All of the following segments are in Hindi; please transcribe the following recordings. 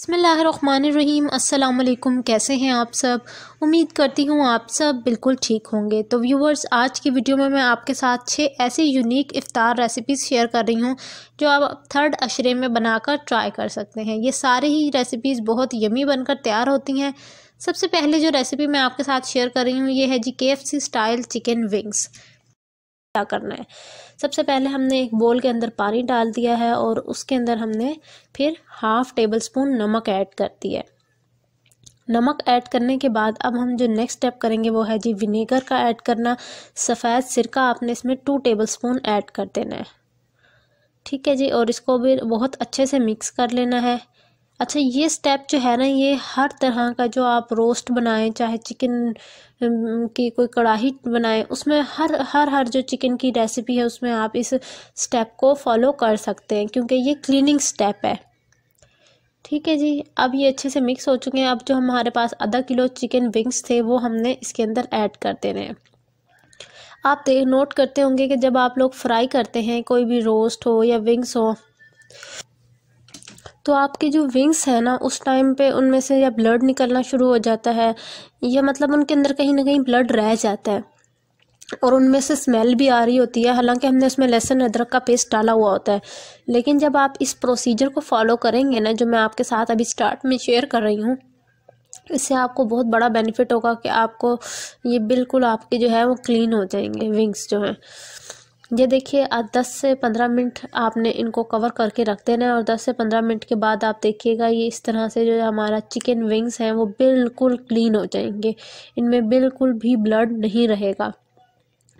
बिस्मिल्लाहिर्रहमानिर्रहीम। अस्सलाम वालेकुम। कैसे हैं आप सब? उम्मीद करती हूँ आप सब बिल्कुल ठीक होंगे। तो व्यूवर्स, आज की वीडियो में मैं आपके साथ 6 ऐसी यूनिक इफ्तार रेसिपीज़ शेयर कर रही हूँ जो आप थर्ड अशरे में बनाकर ट्राई कर सकते हैं। ये सारी ही रेसिपीज़ बहुत यमी बनकर तैयार होती हैं। सबसे पहले जो रेसिपी मैं आपके साथ शेयर कर रही हूँ ये है जी KFC स्टाइल चिकन विंग्स। क्या करना है, सबसे पहले हमने एक बोल के अंदर पानी डाल दिया है और उसके अंदर हमने फिर 1/2 टेबलस्पून नमक ऐड कर दिया है। नमक ऐड करने के बाद अब हम जो नेक्स्ट स्टेप करेंगे वो है जी विनेगर का ऐड करना। सफ़ेद सिरका आपने इसमें 2 टेबलस्पून ऐड कर देना है, ठीक है जी। और इसको भी बहुत अच्छे से मिक्स कर लेना है। अच्छा, ये स्टेप जो है ना, ये हर तरह का जो आप रोस्ट बनाएं, चाहे चिकन की कोई कढ़ाई बनाएं, उसमें हर जो चिकन की रेसिपी है उसमें आप इस स्टेप को फॉलो कर सकते हैं क्योंकि ये क्लीनिंग स्टेप है, ठीक है जी। अब ये अच्छे से मिक्स हो चुके हैं। अब जो हमारे पास 1/2 किलो चिकन विंग्स थे वो हमने इसके अंदर ऐड कर देने हैं। आप नोट करते होंगे कि जब आप लोग फ्राई करते हैं, कोई भी रोस्ट हो या विंग्स हो, तो आपके जो विंग्स हैं ना, उस टाइम पे उनमें से या ब्लड निकलना शुरू हो जाता है या मतलब उनके अंदर कहीं ना कहीं ब्लड रह जाता है और उनमें से स्मेल भी आ रही होती है। हालांकि हमने उसमें लहसुन अदरक का पेस्ट डाला हुआ होता है, लेकिन जब आप इस प्रोसीजर को फॉलो करेंगे ना, जो मैं आपके साथ अभी स्टार्ट में शेयर कर रही हूँ, इससे आपको बहुत बड़ा बेनिफिट होगा कि आपको ये बिल्कुल आपके जो है वो क्लीन हो जाएंगे विंग्स जो हैं। ये देखिए 10 से 15 मिनट आपने इनको कवर करके रख देना है और 10 से 15 मिनट के बाद आप देखिएगा ये इस तरह से जो हमारा चिकन विंग्स हैं वो बिल्कुल क्लीन हो जाएंगे। इनमें बिल्कुल भी ब्लड नहीं रहेगा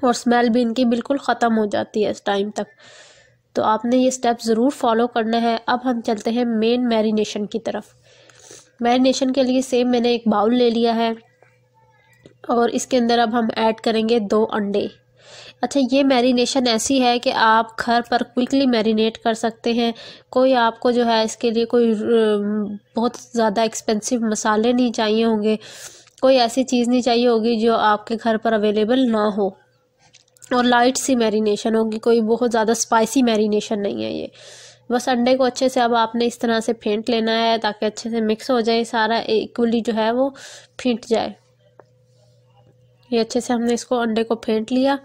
और स्मेल भी इनकी बिल्कुल ख़त्म हो जाती है इस टाइम तक। तो आपने ये स्टेप ज़रूर फॉलो करना है। अब हम चलते हैं मेन मैरिनेशन की तरफ। मैरिनेशन के लिए सेम मैंने एक बाउल ले लिया है और इसके अंदर अब हम ऐड करेंगे 2 अंडे। अच्छा, ये मैरिनेशन ऐसी है कि आप घर पर क्विकली मैरिनेट कर सकते हैं। कोई आपको जो है इसके लिए कोई बहुत ज़्यादा एक्सपेंसिव मसाले नहीं चाहिए होंगे, कोई ऐसी चीज़ नहीं चाहिए होगी जो आपके घर पर अवेलेबल ना हो, और लाइट सी मैरिनेशन होगी, कोई बहुत ज़्यादा स्पाइसी मैरिनेशन नहीं है ये। बस अंडे को अच्छे से अब आपने इस तरह से फेंट लेना है ताकि अच्छे से मिक्स हो जाए, सारा इक्वली जो है वो फेंट जाए। ये अच्छे से हमने इसको अंडे को फेंट लिया।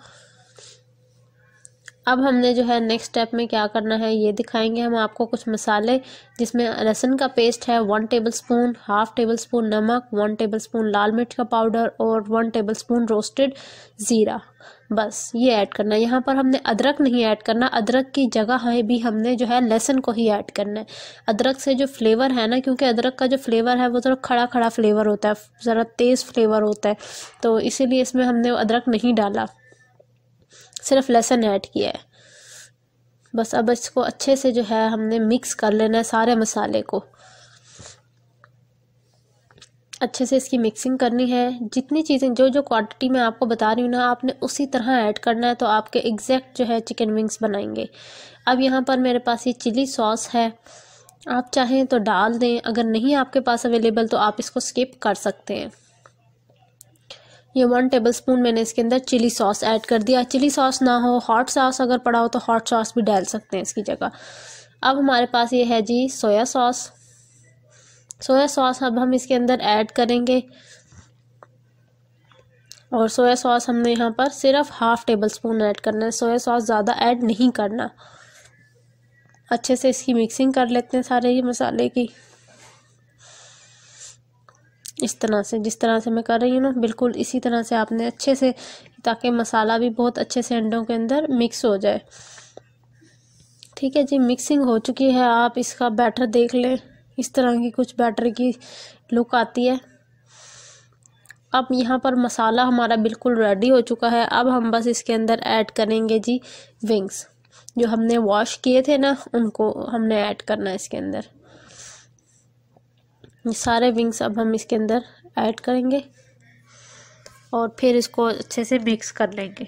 अब हमने जो है नेक्स्ट स्टेप में क्या करना है ये दिखाएंगे हम आपको। कुछ मसाले जिसमें लहसुन का पेस्ट है 1 टेबलस्पून, 1/2 टेबलस्पून नमक, 1 टेबलस्पून लाल मिर्च का पाउडर और 1 टेबलस्पून रोस्टेड ज़ीरा, बस ये ऐड करना है। यहाँ पर हमने अदरक नहीं ऐड करना, अदरक की जगह भी हमने जो है लहसुन को ही ऐड करना है। अदरक से जो फ्लेवर है ना, क्योंकि अदरक का जो फ्लेवर है वो थोड़ा खड़ा खड़ा फ्लेवर होता है, ज़रा तेज़ फ्लेवर होता है, तो इसीलिए इसमें हमने अदरक नहीं डाला, सिर्फ लहसुन ऐड किया है बस। अब इसको अच्छे से जो है हमने मिक्स कर लेना है, सारे मसाले को अच्छे से इसकी मिक्सिंग करनी है। जितनी चीज़ें जो क्वांटिटी मैं आपको बता रही हूँ ना, आपने उसी तरह ऐड करना है, तो आपके एग्जैक्ट जो है चिकन विंग्स बनाएंगे। अब यहाँ पर मेरे पास ये चिली सॉस है, आप चाहें तो डाल दें, अगर नहीं आपके पास अवेलेबल तो आप इसको स्किप कर सकते हैं। ये 1 टेबलस्पून मैंने इसके अंदर चिली सॉस ऐड कर दिया। चिली सॉस ना हो, हॉट सॉस अगर पड़ा हो तो हॉट सॉस भी डाल सकते हैं इसकी जगह। अब हमारे पास ये है जी सोया सॉस। सोया सॉस अब हम इसके अंदर ऐड करेंगे और सोया सॉस हमने यहाँ पर सिर्फ 1/2 टेबलस्पून ऐड करना है, सोया सॉस ज़्यादा ऐड नहीं करना। अच्छे से इसकी मिक्सिंग कर लेते हैं सारे ये मसाले की, इस तरह से जिस तरह से मैं कर रही हूँ ना, बिल्कुल इसी तरह से आपने अच्छे से, ताकि मसाला भी बहुत अच्छे से अंडों के अंदर मिक्स हो जाए, ठीक है जी। मिक्सिंग हो चुकी है, आप इसका बैटर देख लें, इस तरह की कुछ बैटर की लुक आती है। अब यहाँ पर मसाला हमारा बिल्कुल रेडी हो चुका है। अब हम बस इसके अंदर ऐड करेंगे जी विंग्स, जो हमने वॉश किए थे ना, उनको हमने ऐड करना है इसके अंदर। ये सारे विंग्स अब हम इसके अंदर ऐड करेंगे और फिर इसको अच्छे से मिक्स कर लेंगे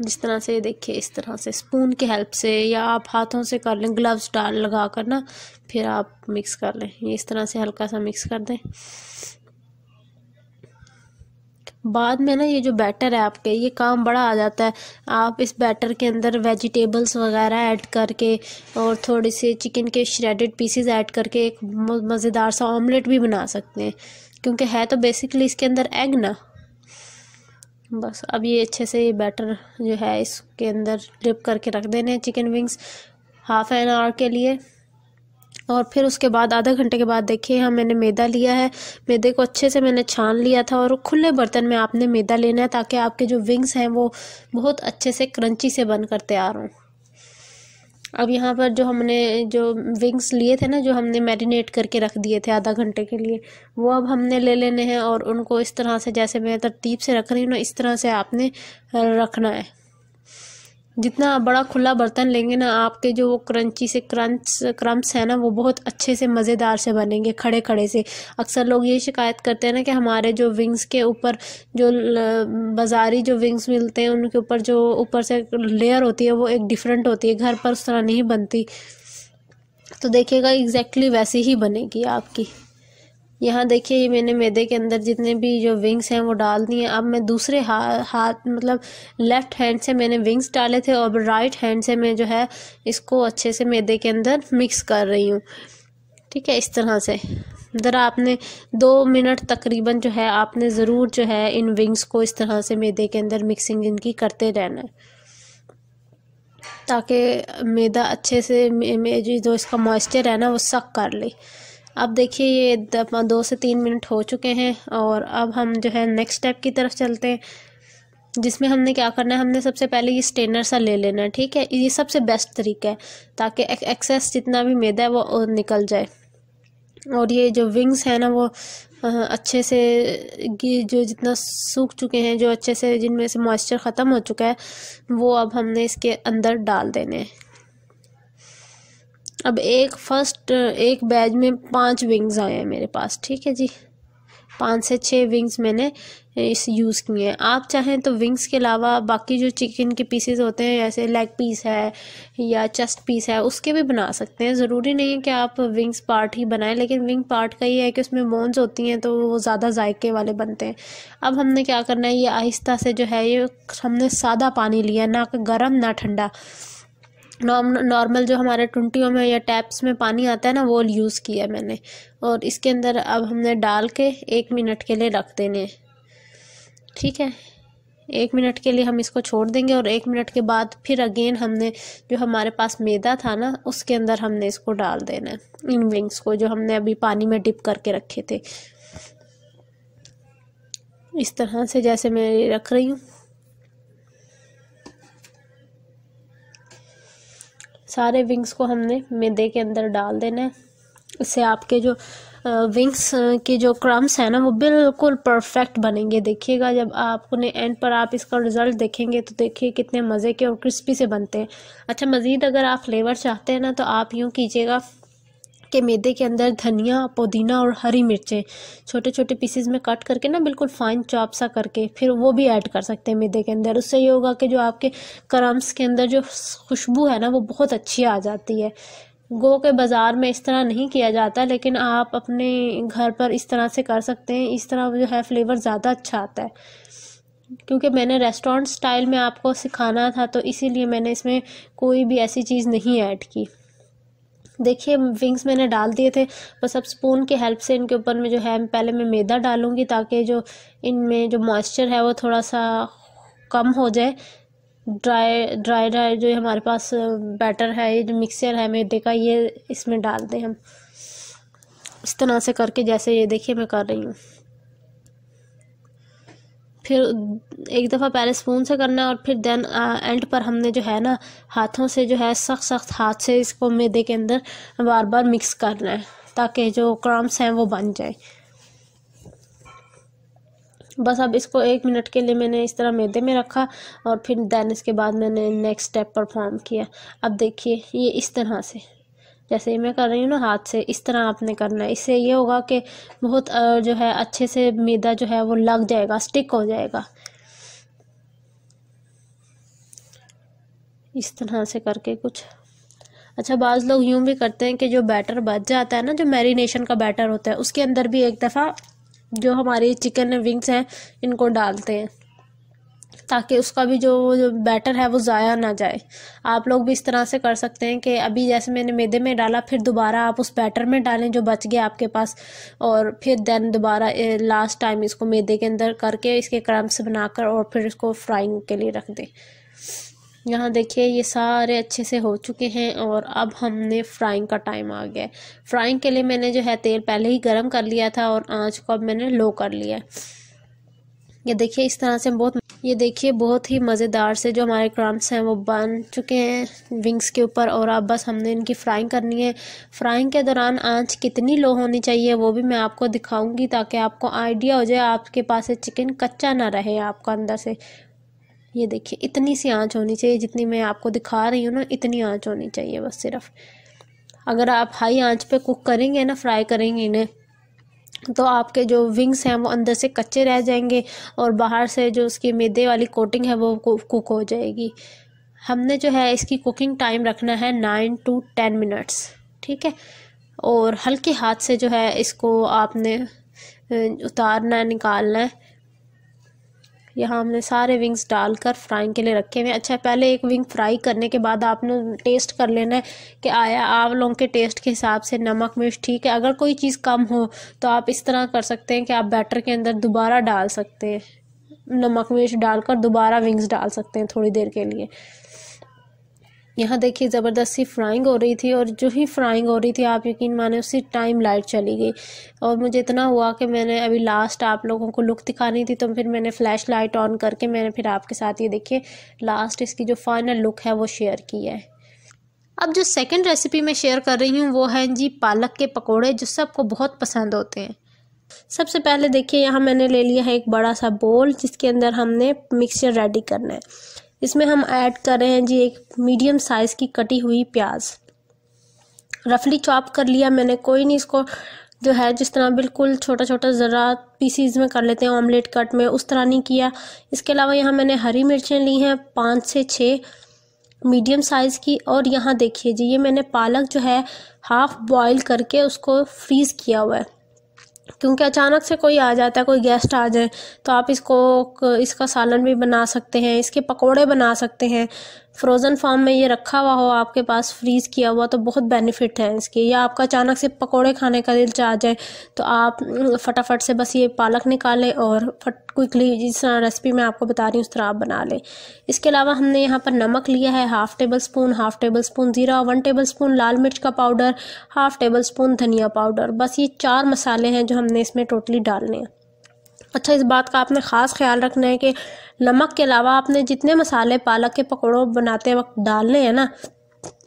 जिस तरह से, देखिए इस तरह से स्पून की हेल्प से या आप हाथों से कर लें, ग्लव्स लगा कर ना, फिर आप मिक्स कर लें। ये इस तरह से हल्का सा मिक्स कर दें। बाद में ना ये जो बैटर है आपके ये काम बड़ा आ जाता है। आप इस बैटर के अंदर वेजिटेबल्स वगैरह ऐड करके और थोड़े से चिकन के श्रेडेड पीसेस ऐड करके एक मज़ेदार सा ऑमलेट भी बना सकते हैं, क्योंकि है तो बेसिकली इसके अंदर एग ना। बस अब ये अच्छे से ये बैटर जो है इसके अंदर डिप करके रख देने हैं chicken wings half an hour के लिए। और फिर उसके बाद आधा घंटे के बाद देखिए यहाँ मैंने मैदा लिया है। मैदे को अच्छे से मैंने छान लिया था और खुले बर्तन में आपने मैदा लेना है ताकि आपके जो विंग्स हैं वो बहुत अच्छे से क्रंची से बन कर तैयार हों। अब यहाँ पर जो हमने जो विंग्स लिए थे ना, जो हमने मैरिनेट करके रख दिए थे आधा घंटे के लिए, वो अब हमने ले लेने हैं और उनको इस तरह से जैसे मैं तरतीब से रख रही हूँ ना, इस तरह से आपने रखना है। जितना आप बड़ा खुला बर्तन लेंगे ना, आपके जो वो क्रंची से क्रम्स है ना, वो बहुत अच्छे से मज़ेदार से बनेंगे खड़े खड़े से। अक्सर लोग ये शिकायत करते हैं ना कि हमारे जो विंग्स के ऊपर जो बाज़ारी जो विंग्स मिलते हैं उनके ऊपर जो ऊपर से लेयर होती है वो एक डिफरेंट होती है, घर पर उस तरह नहीं बनती। तो देखिएगा एग्जैक्टली वैसी ही बनेगी आपकी। यहाँ देखिए ये मैंने मैदे के अंदर जितने भी जो विंग्स हैं वो डाल दिए। अब मैं दूसरे हाथ मतलब लेफ़्ट हैंड से मैंने विंग्स डाले थे और राइट हैंड से मैं जो है इसको अच्छे से मैदे के अंदर मिक्स कर रही हूँ। ठीक है, इस तरह से ज़रा आपने 2 मिनट तकरीबन जो है आपने ज़रूर जो है इन विंग्स को इस तरह से मैदे के अंदर मिक्सिंग इनकी करते रहना है ताकि मैदा अच्छे से जो इसका मॉइस्चर है ना वो सक कर ले। अब देखिए ये 2 से 3 मिनट हो चुके हैं और अब हम जो है नेक्स्ट स्टेप की तरफ चलते हैं, जिसमें हमने क्या करना है, हमने सबसे पहले ये स्टेनर सा ले लेना है। ठीक है, ये सबसे बेस्ट तरीका है ताकि एक्सेस जितना भी मैदा है वो निकल जाए और ये जो विंग्स है ना वो अच्छे से जो जितना सूख चुके हैं, जो अच्छे से जिनमें से मॉइस्चर ख़त्म हो चुका है वो अब हमने इसके अंदर डाल देने हैं। अब एक बैच में 5 विंग्स आए हैं मेरे पास। ठीक है जी, 5 से 6 विंग्स मैंने इस यूज़ किए हैं। आप चाहें तो विंग्स के अलावा बाकी जो चिकन के पीसेस होते हैं जैसे लेग पीस है या चेस्ट पीस है उसके भी बना सकते हैं। ज़रूरी नहीं है कि आप विंग्स पार्ट ही बनाएं, लेकिन विंग पार्ट का ये है कि उसमें बोन्स होती हैं तो वो ज़्यादा जायके वाले बनते हैं। अब हमने क्या करना है, ये आहिस्ता से जो है ये हमने सादा पानी लिया, ना गर्म ना ठंडा, नॉर्मल जो हमारे टुंटियों में या टैप्स में पानी आता है ना वो यूज़ किया मैंने। और इसके अंदर अब हमने डाल के 1 मिनट के लिए रख देने हैं। ठीक है, 1 मिनट के लिए हम इसको छोड़ देंगे और 1 मिनट के बाद फिर अगेन हमने जो हमारे पास मैदा था ना उसके अंदर हमने इसको डाल देना है, इन विंग्स को जो हमने अभी पानी में डिप करके रखे थे। इस तरह से जैसे मैं रख रही हूँ सारे विंग्स को हमने मैदे के अंदर डाल देना है। इससे आपके जो विंग्स के जो क्रम्स हैं ना वो बिल्कुल परफेक्ट बनेंगे। देखिएगा जब आपने एंड पर आप इसका रिज़ल्ट देखेंगे तो देखिए कितने मज़े के और क्रिस्पी से बनते हैं। अच्छा, मज़ीद अगर आप फ्लेवर चाहते हैं ना तो आप यूँ कीजिएगा के मैदे के अंदर धनिया, पुदीना और हरी मिर्चें छोटे छोटे पीसेस में कट करके ना बिल्कुल फाइन चॉप सा करके फिर वो भी ऐड कर सकते हैं मैदे के अंदर। उससे ये होगा कि जो आपके क्रम्स के अंदर जो खुशबू है ना वो बहुत अच्छी आ जाती है। गो के बाज़ार में इस तरह नहीं किया जाता, लेकिन आप अपने घर पर इस तरह से कर सकते हैं। इस तरह जो है फ्लेवर ज़्यादा अच्छा आता है। क्योंकि मैंने रेस्टोरेंट स्टाइल में आपको सिखाना था तो इसीलिए मैंने इसमें कोई भी ऐसी चीज़ नहीं ऐड की। देखिए विंग्स मैंने डाल दिए थे, बस अब स्पून की हेल्प से इनके ऊपर में जो है पहले मैं मैदा डालूंगी ताकि जो इनमें जो मॉइस्चर है वो थोड़ा सा कम हो जाए। ड्राई जो हमारे पास बैटर है, ये जो मिक्सचर है मैदे का, ये इसमें डाल दें हम इस तरह से करके, जैसे ये देखिए मैं कर रही हूँ। फिर एक दफ़ा पहले स्पून से करना है और फिर देन एंड पर हमने जो है ना हाथों से जो है सख्त सख्त हाथ से इसको मैदे के अंदर बार बार मिक्स करना है ताकि जो क्रम्स हैं वो बन जाए। बस अब इसको 1 मिनट के लिए मैंने इस तरह मैदे में रखा और फिर देन इसके बाद मैंने नेक्स्ट स्टेप परफॉर्म किया। अब देखिए ये इस तरह से जैसे मैं कर रही हूँ ना हाथ से, इस तरह आपने करना है। इससे ये होगा कि बहुत जो है अच्छे से मैदा जो है वो लग जाएगा, स्टिक हो जाएगा। इस तरह से करके कुछ अच्छा, बाज़ लोग यूँ भी करते हैं कि जो बैटर बच जाता है ना, जो मैरिनेशन का बैटर होता है उसके अंदर भी एक दफ़ा जो हमारे चिकन विंग्स हैं इनको डालते हैं ताकि उसका भी जो बैटर है वो ज़ाया ना जाए। आप लोग भी इस तरह से कर सकते हैं कि अभी जैसे मैंने मैदे में डाला फिर दोबारा आप उस बैटर में डालें जो बच गया आपके पास, और फिर दैन दोबारा लास्ट टाइम इसको मैदे के अंदर करके इसके क्रम्स बनाकर और फिर इसको फ्राइंग के लिए रख दें। यहाँ देखिए ये सारे अच्छे से हो चुके हैं और अब हमने फ्राइंग का टाइम आ गया है। फ्राइंग के लिए मैंने जो है तेल पहले ही गर्म कर लिया था और आंच को अब मैंने लो कर लिया है। ये देखिए इस तरह से बहुत ही मज़ेदार से जो हमारे क्रम्स हैं वो बन चुके हैं विंग्स के ऊपर, और अब बस हमने इनकी फ्राइंग करनी है। फ्राइंग के दौरान आंच कितनी लो होनी चाहिए वो भी मैं आपको दिखाऊंगी ताकि आपको आइडिया हो जाए, आपके पास चिकन कच्चा ना रहे आपका अंदर से। ये देखिए इतनी सी आंच होनी चाहिए, जितनी मैं आपको दिखा रही हूँ ना इतनी आंच होनी चाहिए बस सिर्फ। अगर आप हाई आंच पे कुक करेंगे ना, फ्राई करेंगे इन्हें, तो आपके जो विंग्स हैं वो अंदर से कच्चे रह जाएंगे और बाहर से जो उसकी मैदे वाली कोटिंग है वो कुक हो जाएगी। हमने जो है इसकी कुकिंग टाइम रखना है 9 to 10 मिनट्स, ठीक है। और हल्के हाथ से जो है इसको आपने उतारना है, निकालना है। यहाँ हमने सारे विंग्स डालकर फ्राइंग के लिए रखे हुए हैं। अच्छा, पहले एक विंग फ्राई करने के बाद आपने टेस्ट कर लेना है कि आया आप लोगों के टेस्ट के हिसाब से नमक मिर्च ठीक है। अगर कोई चीज़ कम हो तो आप इस तरह कर सकते हैं कि आप बैटर के अंदर दोबारा डाल सकते हैं, नमक मिर्च डालकर दोबारा विंग्स डाल सकते हैं थोड़ी देर के लिए। यहाँ देखिए ज़बरदस्त सी फ्राइंग हो रही थी, और जो ही फ्राइंग हो रही थी आप यकीन माने उसी टाइम लाइट चली गई। और मुझे इतना हुआ कि मैंने अभी लास्ट आप लोगों को लुक दिखानी थी तो फिर मैंने फ्लैश लाइट ऑन करके मैंने फिर आपके साथ ये देखिए लास्ट इसकी जो फाइनल लुक है वो शेयर की है। अब जो सेकंड रेसिपी मैं शेयर कर रही हूँ वो है जी पालक के पकौड़े, जो सबको बहुत पसंद होते हैं। सबसे पहले देखिए यहाँ मैंने ले लिया है एक बड़ा सा बोल जिसके अंदर हमने मिक्सचर रेडी करना है। इसमें हम ऐड कर रहे हैं जी एक मीडियम साइज़ की कटी हुई प्याज, रफली चॉप कर लिया मैंने, कोई नहीं इसको जो है जिस तरह बिल्कुल छोटा छोटा ज़रा पीसीज में कर लेते हैं ऑमलेट कट में, उस तरह नहीं किया। इसके अलावा यहाँ मैंने हरी मिर्चें ली हैं 5 से 6 मीडियम साइज़ की। और यहाँ देखिए जी ये मैंने पालक जो है हाफ़ बॉयल करके उसको फ्रीज़ किया हुआ है, क्योंकि अचानक से कोई आ जाता है, कोई गेस्ट आ जाए तो आप इसको इसका सालन भी बना सकते हैं, इसके पकोड़े बना सकते हैं। फ्रोज़न फॉर्म में ये रखा हुआ हो आपके पास फ्रीज़ किया हुआ तो बहुत बेनिफिट है इसके। या आपका अचानक से पकोड़े खाने का दिल चाह जाए तो आप फटाफट से बस ये पालक निकालें और क्विकली जिस रेसिपी मैं आपको बता रही हूँ उस तरह आप बना लें। इसके अलावा हमने यहाँ पर नमक लिया है 1/2 टेबल स्पून, 1/2 टेबल स्पून ज़ीरा, 1 टेबल स्पून लाल मिर्च का पाउडर, 1/2 टेबल स्पून धनिया पाउडर। बस ये 4 मसाले हैं जो हमने इसमें टोटली डालने हैं। अच्छा, इस बात का आपने ख़ास ख्याल रखना है कि नमक के अलावा आपने जितने मसाले पालक के पकौड़ों बनाते वक्त डालने हैं ना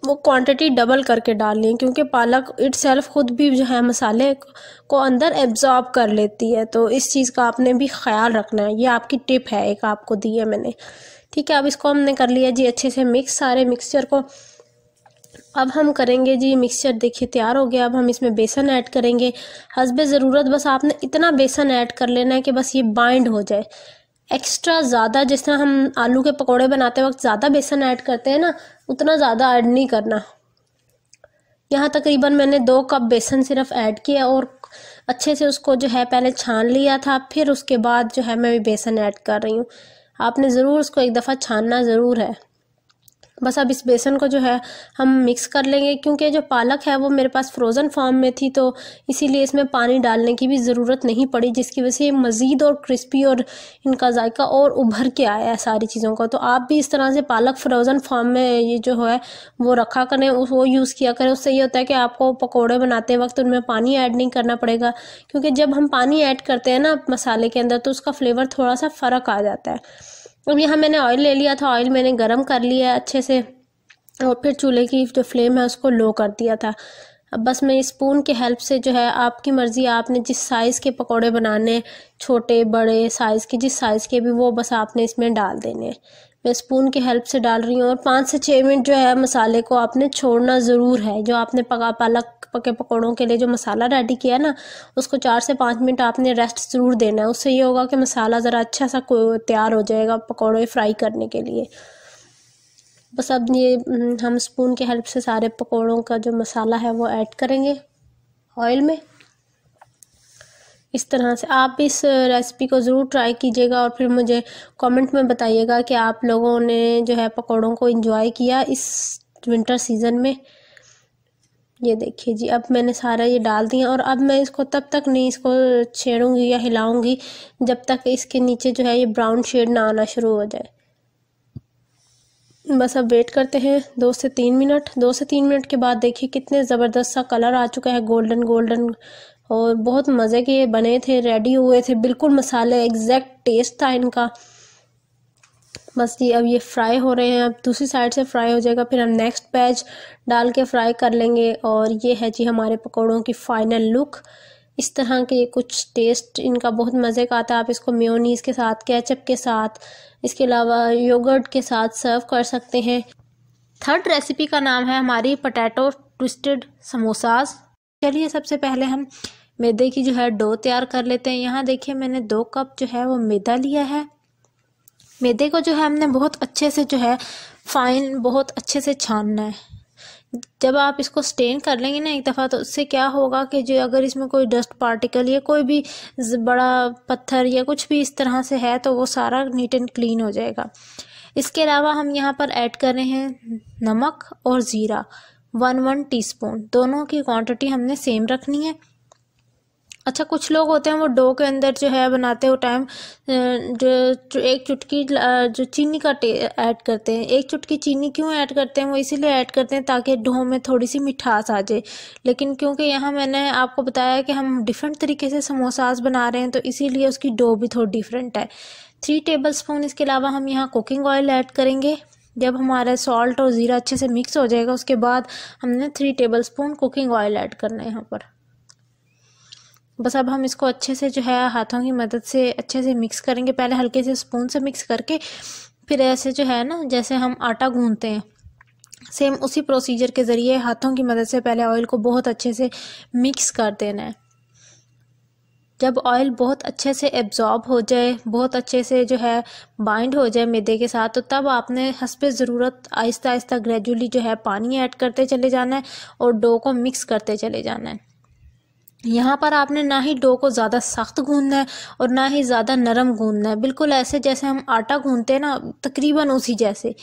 वो क्वांटिटी डबल करके डालनी है, क्योंकि पालक इटसेल्फ खुद भी जो है मसाले को अंदर एब्जॉर्ब कर लेती है, तो इस चीज़ का आपने भी ख्याल रखना है। ये आपकी टिप है एक आपको दी है मैंने, ठीक है। अब इसको हमने कर लिया जी अच्छे से मिक्स सारे मिक्सचर को। अब हम करेंगे जी मिक्सचर देखिए तैयार हो गया। अब हम इसमें बेसन ऐड करेंगे हस्बे ज़रूरत, बस आपने इतना बेसन ऐड कर लेना है कि बस ये बाइंड हो जाए। एक्स्ट्रा ज़्यादा जिस तरह हम आलू के पकोड़े बनाते वक्त ज़्यादा बेसन ऐड करते हैं ना उतना ज़्यादा ऐड नहीं करना। यहाँ तकरीबन मैंने 2 कप बेसन सिर्फ ऐड किया और अच्छे से उसको जो है पहले छान लिया था, फिर उसके बाद जो है मैं भी बेसन ऐड कर रही हूँ। आपने ज़रूर उसको एक दफ़ा छानना ज़रूर है। बस अब इस बेसन को जो है हम मिक्स कर लेंगे, क्योंकि जो पालक है वो मेरे पास फ्रोज़न फॉर्म में थी तो इसीलिए इसमें पानी डालने की भी ज़रूरत नहीं पड़ी, जिसकी वजह से ये मज़ीद और क्रिस्पी और इनका जायका और उभर के आया है सारी चीज़ों का। तो आप भी इस तरह से पालक फ्रोज़न फॉर्म में ये जो है वो रखा करें, वो यूज़ किया करें। उससे ये होता है कि आपको पकौड़े बनाते वक्त उनमें पानी ऐड नहीं करना पड़ेगा, क्योंकि जब हम पानी ऐड करते हैं ना मसाले के अंदर तो उसका फ्लेवर थोड़ा सा फ़र्क आ जाता है। अब यहाँ मैंने ऑयल ले लिया था, ऑयल मैंने गरम कर लिया है अच्छे से और फिर चूल्हे की जो फ्लेम है उसको लो कर दिया था। अब बस मैं स्पून के हेल्प से जो है आपकी मर्ज़ी आपने जिस साइज़ के पकोड़े बनाने, छोटे बड़े साइज़ के जिस साइज़ के भी, वो बस आपने इसमें डाल देने। मैं स्पून के हेल्प से डाल रही हूँ और 5 से 6 मिनट जो है मसाले को आपने छोड़ना ज़रूर है। जो आपने पालक पके पकौड़ों के लिए जो मसाला रेडी किया है ना उसको 4 से 5 मिनट आपने रेस्ट ज़रूर देना है। उससे ये होगा कि मसाला ज़रा अच्छा सा तैयार हो जाएगा पकौड़े फ्राई करने के लिए। बस अब ये हम स्पून के हेल्प से सारे पकौड़ों का जो मसाला है वो ऐड करेंगे ऑयल में। इस तरह से आप इस रेसिपी को ज़रूर ट्राई कीजिएगा और फिर मुझे कमेंट में बताइएगा कि आप लोगों ने जो है पकौड़ों को एंजॉय किया इस विंटर सीज़न में। ये देखिए जी, अब मैंने सारा ये डाल दिया और अब मैं इसको तब तक नहीं इसको छेड़ूंगी या हिलाऊंगी जब तक इसके नीचे जो है ये ब्राउन शेड ना आना शुरू हो जाए। बस अब वेट करते हैं 2 से 3 मिनट। 2 से 3 मिनट के बाद देखिए कितने ज़बरदस्त सा कलर आ चुका है, गोल्डन गोल्डन, और बहुत मज़े के बने थे, रेडी हुए थे, बिल्कुल मसाले एग्जैक्ट टेस्ट था इनका। बस जी अब ये फ्राई हो रहे हैं, अब दूसरी साइड से फ्राई हो जाएगा, फिर हम नेक्स्ट बैच डाल के फ्राई कर लेंगे। और ये है जी हमारे पकौड़ों की फ़ाइनल लुक। इस तरह के कुछ टेस्ट इनका बहुत मज़े का आता है। आप इसको मेयोनीज़ के साथ, केचप के साथ, इसके अलावा योगर्ट के साथ सर्व कर सकते हैं। थर्ड रेसिपी का नाम है हमारी पोटैटो ट्विस्टेड समोसास। चलिए सबसे पहले हम मैदे की जो है डो तैयार कर लेते हैं। यहाँ देखिए मैंने 2 कप जो है वो मैदा लिया है। मैदे को जो है हमने बहुत अच्छे से जो है फाइन, बहुत अच्छे से छानना है। जब आप इसको स्टेन कर लेंगे ना एक दफ़ा, तो उससे क्या होगा कि जो अगर इसमें कोई डस्ट पार्टिकल या कोई भी बड़ा पत्थर या कुछ भी इस तरह से है तो वो सारा नीट एंड क्लीन हो जाएगा। इसके अलावा हम यहाँ पर ऐड कर रहे हैं नमक और ज़ीरा 1-1 टीस्पून, दोनों की क्वांटिटी हमने सेम रखनी है। अच्छा, कुछ लोग होते हैं वो डो के अंदर जो है बनाते हुए टाइम जो 1 चुटकी जो चीनी का ऐड करते हैं। 1 चुटकी चीनी क्यों ऐड करते हैं? वो इसीलिए ऐड करते हैं ताकि डो में थोड़ी सी मिठास आ जाए। लेकिन क्योंकि यहाँ मैंने आपको बताया कि हम डिफरेंट तरीके से समोसास बना रहे हैं तो इसीलिए उसकी डो भी थोड़ी डिफरेंट है। 3 टेबल स्पून इसके अलावा हम यहाँ कुकिंग ऑयल ऐड करेंगे। जब हमारा सॉल्ट और ज़ीरा अच्छे से मिक्स हो जाएगा उसके बाद हमने 3 tablespoon cooking oil add करना है यहाँ पर। बस अब हम इसको अच्छे से जो है हाथों की मदद से अच्छे से मिक्स करेंगे। पहले हल्के से स्पून से मिक्स करके फिर ऐसे जो है ना जैसे हम आटा गूंथते हैं, सेम उसी प्रोसीजर के ज़रिए हाथों की मदद से पहले ऑयल को बहुत अच्छे से मिक्स कर देना है। जब ऑयल बहुत अच्छे से एब्ज़ॉर्ब हो जाए, बहुत अच्छे से जो है बाइंड हो जाए मैदे के साथ, तो तब आपने हस्ब ज़रूरत आहिस्ता आहिस्ता ग्रेजुअली जो है पानी ऐड करते चले जाना है और डो को मिक्स करते चले जाना है। यहाँ पर आपने ना ही डो को ज़्यादा सख्त गूंदना है और ना ही ज़्यादा नरम गूंदना है, बिल्कुल ऐसे जैसे हम आटा गूंदते हैं ना तकरीबन उसी जैसे।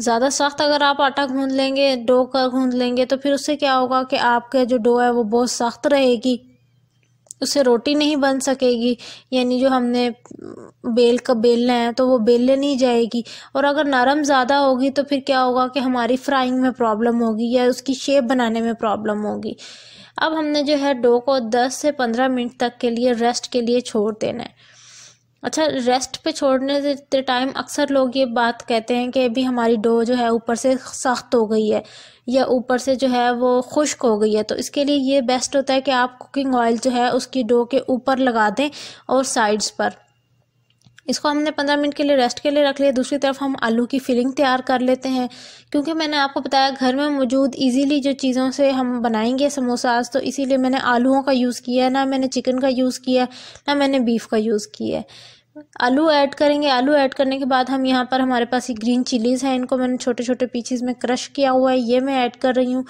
ज़्यादा सख्त अगर आप आटा गूंद लेंगे, डो का गूंद लेंगे, तो फिर उससे क्या होगा कि आपके जो डो है वो बहुत सख्त रहेगी, उससे रोटी नहीं बन सकेगी, यानी जो हमने बेलना है तो वो बेलने नहीं जाएगी। और अगर नरम ज़्यादा होगी तो फिर क्या होगा कि हमारी फ्राइंग में प्रॉब्लम होगी या उसकी शेप बनाने में प्रॉब्लम होगी। अब हमने जो है डो को 10 से 15 मिनट तक के लिए रेस्ट के लिए छोड़ देना है। अच्छा, रेस्ट पे छोड़ने देते टाइम अक्सर लोग ये बात कहते हैं कि अभी हमारी डो जो है ऊपर से सख्त हो गई है या ऊपर से जो है वो खुश्क हो गई है, तो इसके लिए ये बेस्ट होता है कि आप कुकिंग ऑयल जो है उसकी डो के ऊपर लगा दें और साइड्स पर। इसको हमने 15 मिनट के लिए रेस्ट के लिए रख लिया। दूसरी तरफ हम आलू की फिलिंग तैयार कर लेते हैं। क्योंकि मैंने आपको बताया घर में मौजूद इजीली जो चीज़ों से हम बनाएंगे समोसास, तो इसीलिए मैंने आलूओं का यूज़ किया है, ना मैंने चिकन का यूज़ किया है, ना मैंने बीफ का यूज़ किया है। आलू ऐड करेंगे। आलू ऐड करने के बाद हम यहाँ पर, हमारे पास ये ग्रीन चिलीज़ हैं, इनको मैंने छोटे छोटे पीसीस में क्रश किया हुआ है, ये मैं ऐड कर रही हूँ।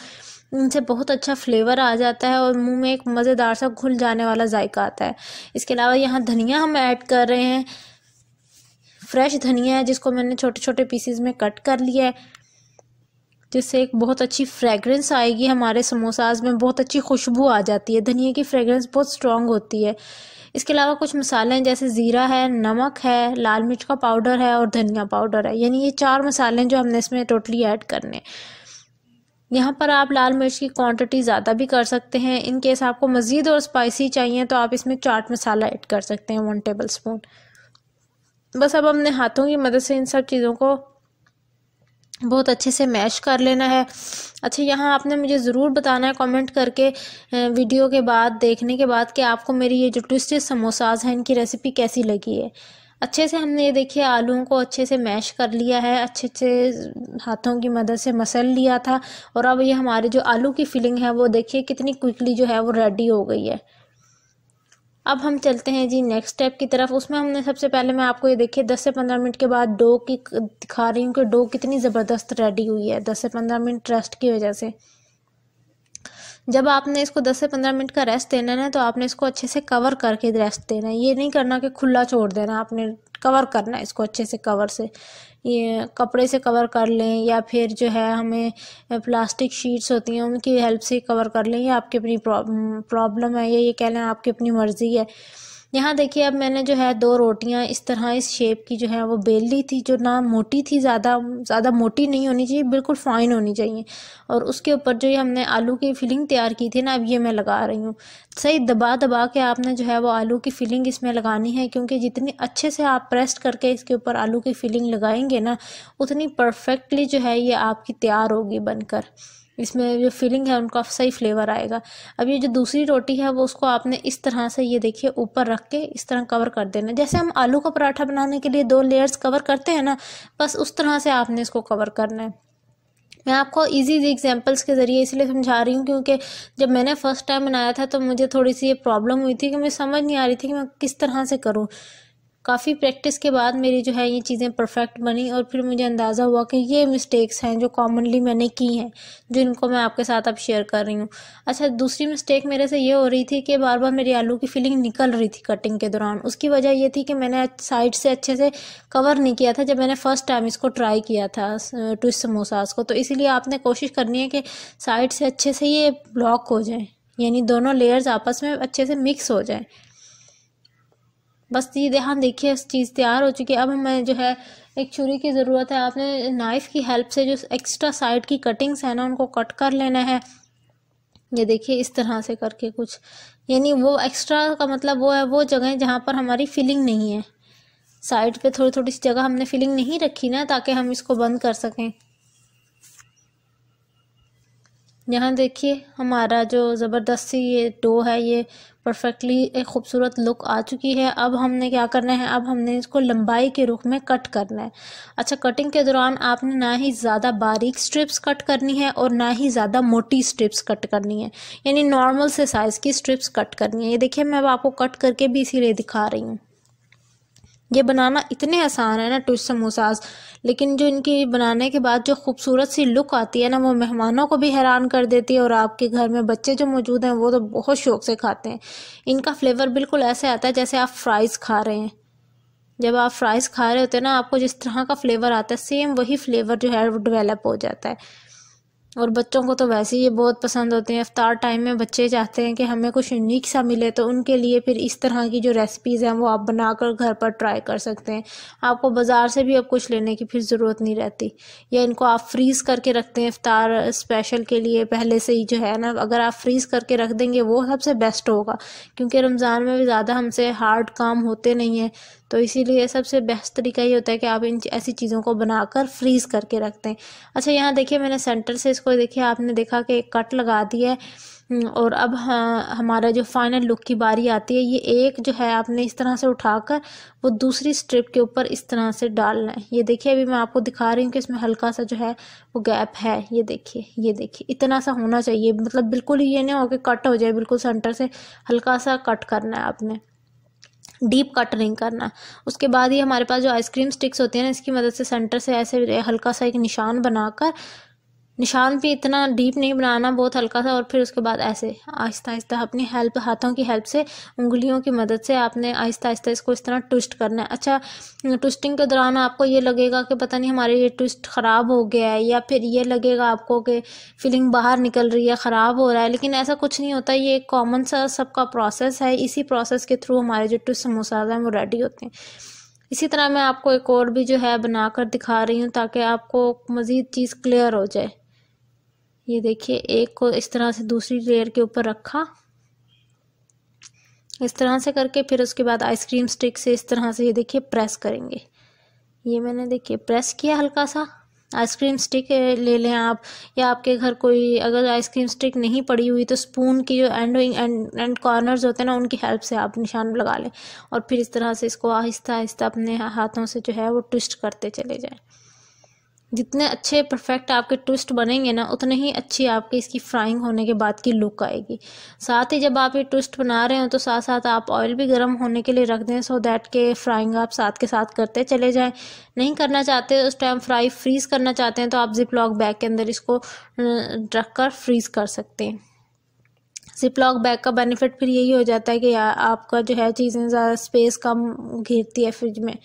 इनसे बहुत अच्छा फ्लेवर आ जाता है और मुंह में एक मज़ेदार सा घुल जाने वाला जायका आता है। इसके अलावा यहाँ धनिया हम ऐड कर रहे हैं, फ्रेश धनिया है जिसको मैंने छोटे छोटे पीसीज में कट कर लिया है, जिससे एक बहुत अच्छी फ्रेगरेंस आएगी। हमारे समोसास में बहुत अच्छी खुशबू आ जाती है, धनिया की फ्रेगरेंस बहुत स्ट्रॉन्ग होती है। इसके अलावा कुछ मसाले हैं जैसे ज़ीरा है, नमक है, लाल मिर्च का पाउडर है और धनिया पाउडर है, यानी ये 4 मसाले हैं जो हमने इसमें टोटली ऐड करने। यहाँ पर आप लाल मिर्च की क्वांटिटी ज़्यादा भी कर सकते हैं, इन केस आपको मज़ीद और स्पाइसी चाहिए तो आप इसमें चाट मसाला ऐड कर सकते हैं 1 टेबल स्पून। बस अब हमने हाथों की मदद से इन सब चीज़ों को बहुत अच्छे से मैश कर लेना है। अच्छा, यहाँ आपने मुझे ज़रूर बताना है कमेंट करके वीडियो के बाद, देखने के बाद, कि आपको मेरी ये जो ट्विस्टेड समोसास हैं इनकी रेसिपी कैसी लगी है। अच्छे से हमने ये देखिए आलूओं को अच्छे से मैश कर लिया है, अच्छे से हाथों की मदद से मसल लिया था और अब ये हमारे जो आलू की फिलिंग है वो देखिए कितनी क्विकली जो है वो रेडी हो गई है। अब हम चलते हैं जी नेक्स्ट स्टेप की तरफ। उसमें हमने सबसे पहले, मैं आपको ये देखिए 10 से 15 मिनट के बाद डो की दिखा रही हूँ कि डो कितनी ज़बरदस्त रेडी हुई है 10 से 15 मिनट रेस्ट की वजह से। जब आपने इसको 10 से 15 मिनट का रेस्ट देना है तो आपने इसको अच्छे से कवर करके रेस्ट देना है। ये नहीं करना कि खुला छोड़ देना, आपने कवर करना है इसको अच्छे से, कवर से ये कपड़े से कवर कर लें या फिर जो है हमें प्लास्टिक शीट्स होती हैं उनकी हेल्प से कवर कर लें। ये आपकी अपनी प्रॉब्लम है, ये कह लें आपकी अपनी मर्ज़ी है। यहाँ देखिए अब मैंने जो है 2 रोटियाँ इस तरह इस शेप की जो है वो बेल ली थी, जो ना मोटी थी, ज़्यादा मोटी नहीं होनी चाहिए, बिल्कुल फ़ाइन होनी चाहिए। और उसके ऊपर जो ये हमने आलू की फिलिंग तैयार की थी ना, अब ये मैं लगा रही हूँ। सही दबा दबा के आपने जो है वो आलू की फिलिंग इसमें लगानी है, क्योंकि जितनी अच्छे से आप प्रेस करके इसके ऊपर आलू की फिलिंग लगाएंगे ना, उतनी परफेक्टली जो है ये आपकी तैयार होगी बनकर। इसमें जो फिलिंग है उनका सही फ्लेवर आएगा। अब ये जो दूसरी रोटी है वो उसको आपने इस तरह से ये देखिए ऊपर रख के इस तरह कवर कर देना, जैसे हम आलू का पराठा बनाने के लिए 2 लेयर्स कवर करते हैं ना, बस उस तरह से आपने इसको कवर करना है। मैं आपको इजी एग्जांपल्स के ज़रिए इसलिए समझा रही हूँ क्योंकि जब मैंने फर्स्ट टाइम बनाया था तो मुझे थोड़ी सी ये प्रॉब्लम हुई थी कि मैं समझ नहीं आ रही थी कि मैं किस तरह से करूँ। काफ़ी प्रैक्टिस के बाद मेरी जो है ये चीज़ें परफेक्ट बनी और फिर मुझे अंदाज़ा हुआ कि ये मिस्टेक्स हैं जो कॉमनली मैंने की हैं, जिनको मैं आपके साथ अब शेयर कर रही हूँ। अच्छा, दूसरी मिस्टेक मेरे से ये हो रही थी कि बार बार मेरी आलू की फिलिंग निकल रही थी कटिंग के दौरान। उसकी वजह ये थी कि मैंने साइड से अच्छे से कवर नहीं किया था जब मैंने फर्स्ट टाइम इसको ट्राई किया था ट्विस्ट समोसास को। तो इसीलिए आपने कोशिश करनी है कि साइड से अच्छे से ये ब्लॉक हो जाए, यानी दोनों लेयर्स आपस में अच्छे से मिक्स हो जाएँ। बस ये ध्यान देखिए इस चीज़ तैयार हो चुकी है। अब हमें जो है एक छुरी की ज़रूरत है। आपने नाइफ़ की हेल्प से जो एक्स्ट्रा साइड की कटिंग्स हैं ना उनको कट कर लेना है। ये देखिए इस तरह से करके कुछ, यानी वो एक्स्ट्रा का मतलब वो है वो जगह जहाँ पर हमारी फिलिंग नहीं है, साइड पे थोड़ी थोड़ी सी जगह हमने फिलिंग नहीं रखी ना, ताकि हम इसको बंद कर सकें। यहाँ देखिए हमारा जो ज़बरदस्ती ये डो है ये परफेक्टली एक खूबसूरत लुक आ चुकी है। अब हमने क्या करना है, अब हमने इसको लंबाई के रूप में कट करना है। अच्छा, कटिंग के दौरान आपने ना ही ज़्यादा बारीक स्ट्रिप्स कट करनी है और ना ही ज़्यादा मोटी स्ट्रिप्स कट करनी है, यानी नॉर्मल से साइज़ की स्ट्रिप्स कट करनी है। ये देखिए मैं अब आपको कट करके भी इसीलिए दिखा रही हूँ। ये बनाना इतने आसान है ना ट्विस्ट समोसास, लेकिन जो इनकी बनाने के बाद जो खूबसूरत सी लुक आती है ना वो मेहमानों को भी हैरान कर देती है। और आपके घर में बच्चे जो मौजूद हैं वो तो बहुत शौक से खाते हैं। इनका फ्लेवर बिल्कुल ऐसे आता है जैसे आप फ्राइज़ खा रहे हैं। जब आप फ्राइज़ खा रहे होते हैं ना, आपको जिस तरह का फ्लेवर आता है सेम वही फ्लेवर जो है वो डेवलप हो जाता है। और बच्चों को तो वैसे ही ये बहुत पसंद होते हैं। इफ्तार टाइम में बच्चे चाहते हैं कि हमें कुछ यूनिक सा मिले, तो उनके लिए फिर इस तरह की जो रेसिपीज़ हैं वो आप बनाकर घर पर ट्राई कर सकते हैं। आपको बाज़ार से भी अब कुछ लेने की फिर ज़रूरत नहीं रहती, या इनको आप फ्रीज़ करके रखते हैं इफ्तार स्पेशल के लिए। पहले से ही जो है ना, अगर आप फ्रीज़ करके रख देंगे वो सबसे बेस्ट होगा, क्योंकि रमज़ान में भी ज़्यादा हमसे हार्ड काम होते नहीं हैं। तो इसीलिए सबसे बेस्ट तरीका ये होता है कि आप इन ऐसी चीज़ों को बनाकर फ्रीज़ करके रखते हैं। अच्छा, यहाँ देखिए मैंने सेंटर से इसको देखिए आपने देखा कि कट लगा दिया है। और अब हमारा जो फाइनल लुक की बारी आती है, ये एक जो है आपने इस तरह से उठाकर वो दूसरी स्ट्रिप के ऊपर इस तरह से डालना है। ये देखिए अभी मैं आपको दिखा रही हूँ कि इसमें हल्का सा जो है वो गैप है। ये देखिए इतना सा होना चाहिए, मतलब बिल्कुल ये नहीं हो कि कट हो जाए, बिल्कुल सेंटर से हल्का सा कट करना है आपने, डीप कट नहीं करना। उसके बाद ही हमारे पास जो आइसक्रीम स्टिक्स होती हैं ना, इसकी मदद से सेंटर से ऐसे हल्का सा एक निशान बनाकर, निशान भी इतना डीप नहीं बनाना, बहुत हल्का सा। और फिर उसके बाद ऐसे आहिस्ता आहिस्ता अपनी हाथों की हेल्प से, उंगलियों की मदद से आपने आहिस्ता आहिस्ता इसको इस तरह ट्विस्ट करना है। अच्छा, ट्विस्टिंग के दौरान आपको ये लगेगा कि पता नहीं हमारे ये ट्विस्ट ख़राब हो गया है, या फिर ये लगेगा आपको कि फिलिंग बाहर निकल रही है, ख़राब हो रहा है, लेकिन ऐसा कुछ नहीं होता। ये एक कॉमन सा सबका प्रोसेस है। इसी प्रोसेस के थ्रू हमारे जो ट्विस्ट समोसाज हैं वो रेडी होते हैं। इसी तरह मैं आपको एक और भी जो है बनाकर दिखा रही हूँ ताकि आपको मज़ीद चीज़ क्लियर हो जाए। ये देखिए एक को इस तरह से दूसरी लेयर के ऊपर रखा, इस तरह से करके, फिर उसके बाद आइसक्रीम स्टिक से इस तरह से ये देखिए प्रेस करेंगे। ये मैंने देखिए प्रेस किया हल्का सा। आइसक्रीम स्टिक ले लें आप, या आपके घर कोई अगर आइसक्रीम स्टिक नहीं पड़ी हुई तो स्पून की जो एंड कॉर्नर्स होते हैं ना उनकी हेल्प से आप निशान लगा लें। और फिर इस तरह से इसको आहिस्ता आहिस्ता अपने हाथों से जो है वो ट्विस्ट करते चले जाएं। जितने अच्छे परफेक्ट आपके ट्विस्ट बनेंगे ना, उतने ही अच्छी आपकी इसकी फ्राइंग होने के बाद की लुक आएगी। साथ ही जब आप ये ट्विस्ट बना रहे हो तो साथ साथ आप ऑयल भी गर्म होने के लिए रख दें, सो दैट के फ्राइंग आप साथ के साथ करते चले जाएं। नहीं करना चाहते उस टाइम फ्राई, फ्रीज़ करना चाहते हैं तो आप जिप लॉक बैग के अंदर इसको रख कर फ्रीज़ कर सकते हैं। ज़िपलॉक बैग का बेनिफिट फिर यही हो जाता है कि आपका जो है चीज़ें ज़्यादा स्पेस कम घेरती है फ्रिज में।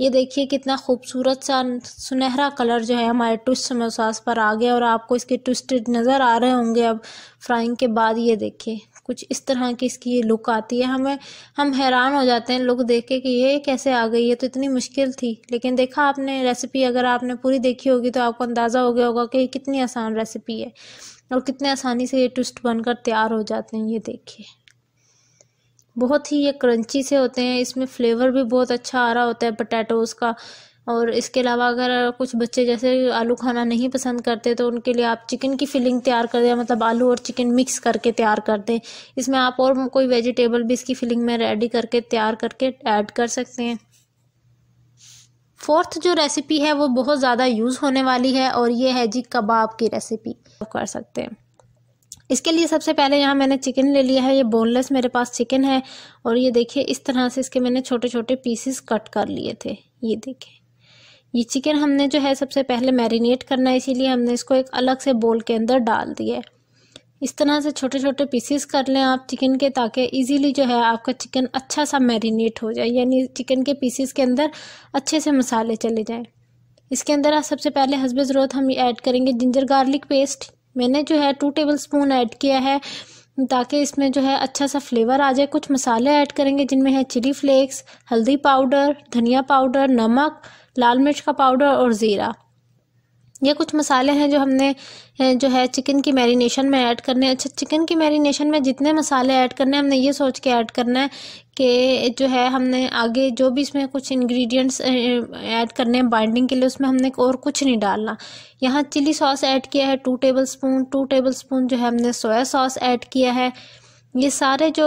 ये देखिए कितना खूबसूरत सा सुनहरा कलर जो है हमारे ट्विस्ट समोसास पर आ गया और आपको इसके ट्विस्टेड नज़र आ रहे होंगे अब फ्राइंग के बाद। ये देखिए कुछ इस तरह की इसकी ये लुक आती है, हम हैरान हो जाते हैं लुक देख के कि ये कैसे आ गई है, तो इतनी मुश्किल थी। लेकिन देखा आपने रेसिपी, अगर आपने पूरी देखी होगी तो आपको अंदाज़ा हो गया होगा कि ये कितनी आसान रेसिपी है और कितने आसानी से ये ट्विस्ट बनकर तैयार हो जाते हैं। ये देखिए बहुत ही ये क्रंची से होते हैं, इसमें फ्लेवर भी बहुत अच्छा आ रहा होता है पोटैटोज़ का। और इसके अलावा अगर कुछ बच्चे जैसे आलू खाना नहीं पसंद करते तो उनके लिए आप चिकन की फिलिंग तैयार कर दें, मतलब आलू और चिकन मिक्स करके तैयार कर दें। इसमें आप और कोई वेजिटेबल भी इसकी फिलिंग में रेडी करके तैयार करके ऐड कर सकते हैं। फोर्थ जो रेसिपी है वो बहुत ज़्यादा यूज़ होने वाली है और ये है जी कबाब की रेसिपी कर सकते हैं। इसके लिए सबसे पहले यहाँ मैंने चिकन ले लिया है, ये बोनलेस मेरे पास चिकन है और ये देखिए इस तरह से इसके मैंने छोटे छोटे पीसेस कट कर लिए थे। ये देखिए ये चिकन हमने जो है सबसे पहले मैरिनेट करना है, इसीलिए हमने इसको एक अलग से बोल के अंदर डाल दिया है। इस तरह से छोटे छोटे पीसेस कर लें आप चिकन के, ताकि इजीली जो है आपका चिकन अच्छा सा मैरिनेट हो जाए, यानी चिकन के पीसेस के अंदर अच्छे से मसाले चले जाएँ। इसके अंदर सबसे पहले हस्ब ज़रूरत हम ऐड करेंगे जिंजर गार्लिक पेस्ट। मैंने जो है 2 टेबलस्पून ऐड किया है ताकि इसमें जो है अच्छा सा फ्लेवर आ जाए। कुछ मसाले ऐड करेंगे जिनमें है चिली फ्लेक्स, हल्दी पाउडर, धनिया पाउडर, नमक, लाल मिर्च का पाउडर और ज़ीरा। ये कुछ मसाले हैं जो हमने जो है चिकन की मैरिनेशन में ऐड करने हैं। अच्छा, चिकन की मैरिनेशन में जितने मसाले ऐड करने हैं हमने ये सोच के ऐड करना है कि जो है हमने आगे जो भी इसमें कुछ इंग्रेडिएंट्स ऐड करने हैं बाइंडिंग के लिए उसमें हमने और कुछ नहीं डालना। यहाँ चिली सॉस ऐड किया है 2 टेबलस्पून, 2 टेबलस्पून जो है हमने सोया सॉस ऐड किया है। ये सारे जो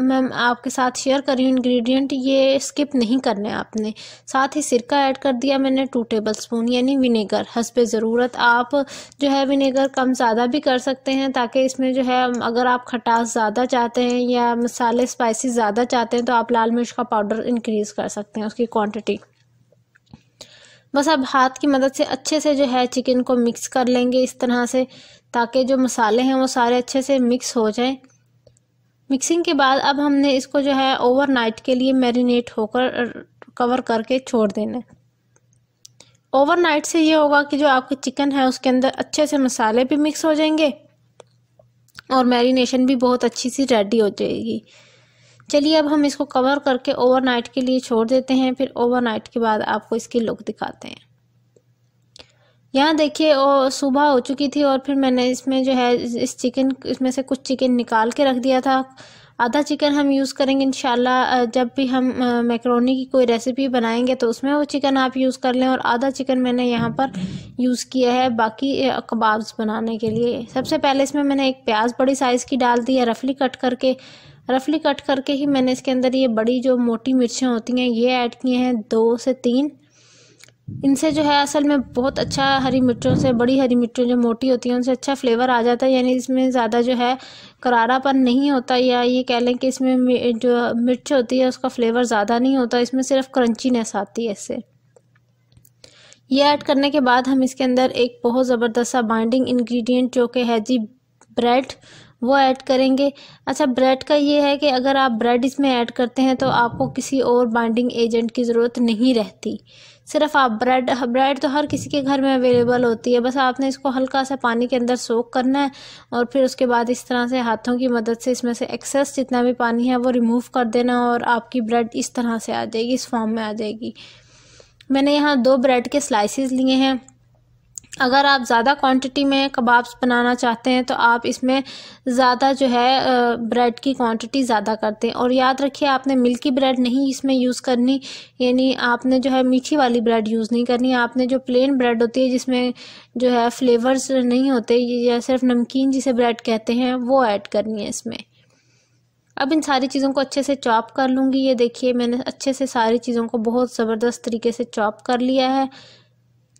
मैं आपके साथ शेयर कर रही हूँ इंग्रेडिएंट, ये स्किप नहीं करने आपने। साथ ही सिरका ऐड कर दिया मैंने 2 टेबलस्पून, यानी विनेगर हस्बे ज़रूरत आप जो है विनेगर कम ज़्यादा भी कर सकते हैं, ताकि इसमें जो है अगर आप खटास ज़्यादा चाहते हैं या मसाले स्पाइसी ज़्यादा चाहते हैं तो आप लाल मिर्च का पाउडर इंक्रीज़ कर सकते हैं उसकी क्वांटिटी। बस अब हाथ की मदद से अच्छे से जो है चिकन को मिक्स कर लेंगे इस तरह से, ताकि जो मसाले हैं वो सारे अच्छे से मिक्स हो जाएँ। मिक्सिंग के बाद अब हमने इसको जो है ओवरनाइट के लिए मैरिनेट होकर कवर करके छोड़ देना है। ओवरनाइट से ये होगा कि जो आपके चिकन है उसके अंदर अच्छे से मसाले भी मिक्स हो जाएंगे और मैरिनेशन भी बहुत अच्छी सी रेडी हो जाएगी। चलिए अब हम इसको कवर करके ओवरनाइट के लिए छोड़ देते हैं, फिर ओवरनाइट के बाद आपको इसकी लुक दिखाते हैं। यहाँ देखिए सुबह हो चुकी थी और फिर मैंने इसमें जो है इस चिकन इसमें से कुछ चिकन निकाल के रख दिया था। आधा चिकन हम यूज़ करेंगे इंशाल्लाह, जब भी हम मैकरोनी की कोई रेसिपी बनाएंगे तो उसमें वो चिकन आप यूज़ कर लें। और आधा चिकन मैंने यहाँ पर यूज़ किया है बाकी कबाब्स बनाने के लिए। सबसे पहले इसमें मैंने एक प्याज बड़ी साइज़ की डाल दी है रफली कट करके ही मैंने इसके अंदर ये बड़ी जो मोटी मिर्चें होती हैं ये ऐड किए हैं 2 से 3। इनसे जो है असल में बहुत अच्छा हरी मिर्चों से, बड़ी हरी मिर्चों जो मोटी होती हैं उनसे अच्छा फ्लेवर आ जाता है, यानी इसमें ज़्यादा जो है करारापन नहीं होता, या ये कह लें कि इसमें जो मिर्च होती है उसका फ्लेवर ज़्यादा नहीं होता, इसमें सिर्फ क्रंचीनेस आती है इससे। ये ऐड करने के बाद हम इसके अंदर एक बहुत ज़बरदस्त सा बाइंडिंग इंग्रेडिएंट जो कि है जी ब्रेड, वो ऐड करेंगे। अच्छा, ब्रेड का ये है कि अगर आप ब्रेड इसमें ऐड करते हैं तो आपको किसी और बाइंडिंग एजेंट की ज़रूरत नहीं रहती, सिर्फ आप ब्रेड तो हर किसी के घर में अवेलेबल होती है। बस आपने इसको हल्का सा पानी के अंदर सोक करना है और फिर उसके बाद इस तरह से हाथों की मदद से इसमें से एक्सेस जितना भी पानी है वो रिमूव कर देना और आपकी ब्रेड इस तरह से आ जाएगी, इस फॉर्म में आ जाएगी। मैंने यहाँ 2 ब्रेड के स्लाइसेस लिए हैं। अगर आप ज़्यादा क्वांटिटी में कबाब्स बनाना चाहते हैं तो आप इसमें ज़्यादा जो है ब्रेड की क्वांटिटी ज़्यादा करते हैं। और याद रखिए आपने मिल्की ब्रेड नहीं इसमें यूज़ करनी, यानी आपने जो है मीठी वाली ब्रेड यूज़ नहीं करनी, आपने जो प्लेन ब्रेड होती है जिसमें जो है फ्लेवर्स नहीं होते या सिर्फ नमकीन जिसे ब्रेड कहते हैं वो ऐड करनी है इसमें। अब इन सारी चीज़ों को अच्छे से चॉप कर लूँगी। ये देखिए मैंने अच्छे से सारी चीज़ों को बहुत ज़बरदस्त तरीके से चॉप कर लिया है।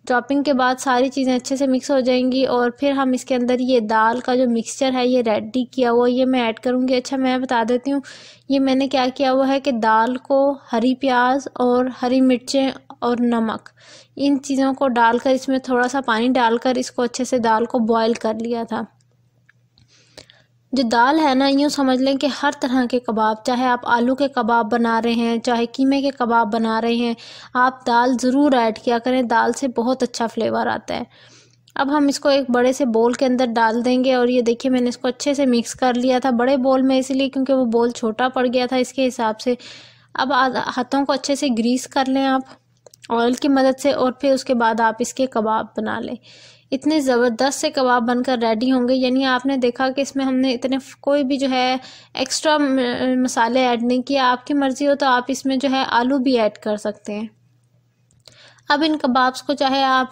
चॉपिंग के बाद सारी चीज़ें अच्छे से मिक्स हो जाएंगी और फिर हम इसके अंदर ये दाल का जो मिक्सचर है ये रेडी किया हुआ ये मैं ऐड करूँगी। अच्छा, मैं बता देती हूँ ये मैंने क्या किया हुआ है कि दाल को हरी प्याज और हरी मिर्चें और नमक इन चीज़ों को डालकर इसमें थोड़ा सा पानी डालकर इसको अच्छे से दाल को बॉयल कर लिया था। जो दाल है ना, यूँ समझ लें कि हर तरह के कबाब, चाहे आप आलू के कबाब बना रहे हैं, चाहे कीमे के कबाब बना रहे हैं, आप दाल ज़रूर ऐड किया करें। दाल से बहुत अच्छा फ्लेवर आता है। अब हम इसको एक बड़े से बोल के अंदर डाल देंगे और ये देखिए मैंने इसको अच्छे से मिक्स कर लिया था बड़े बोल में, इसलिए क्योंकि वो बोल छोटा पड़ गया था इसके हिसाब से। अब हाथों को अच्छे से ग्रीस कर लें आप ऑयल की मदद से, और फिर उसके बाद आप इसके कबाब बना लें। इतने ज़बरदस्त से कबाब बनकर रेडी होंगे। यानी आपने देखा कि इसमें हमने इतने कोई भी जो है एक्स्ट्रा मसाले ऐड नहीं किया। आपकी मर्ज़ी हो तो आप इसमें जो है आलू भी ऐड कर सकते हैं। अब इन कबाब्स को चाहे आप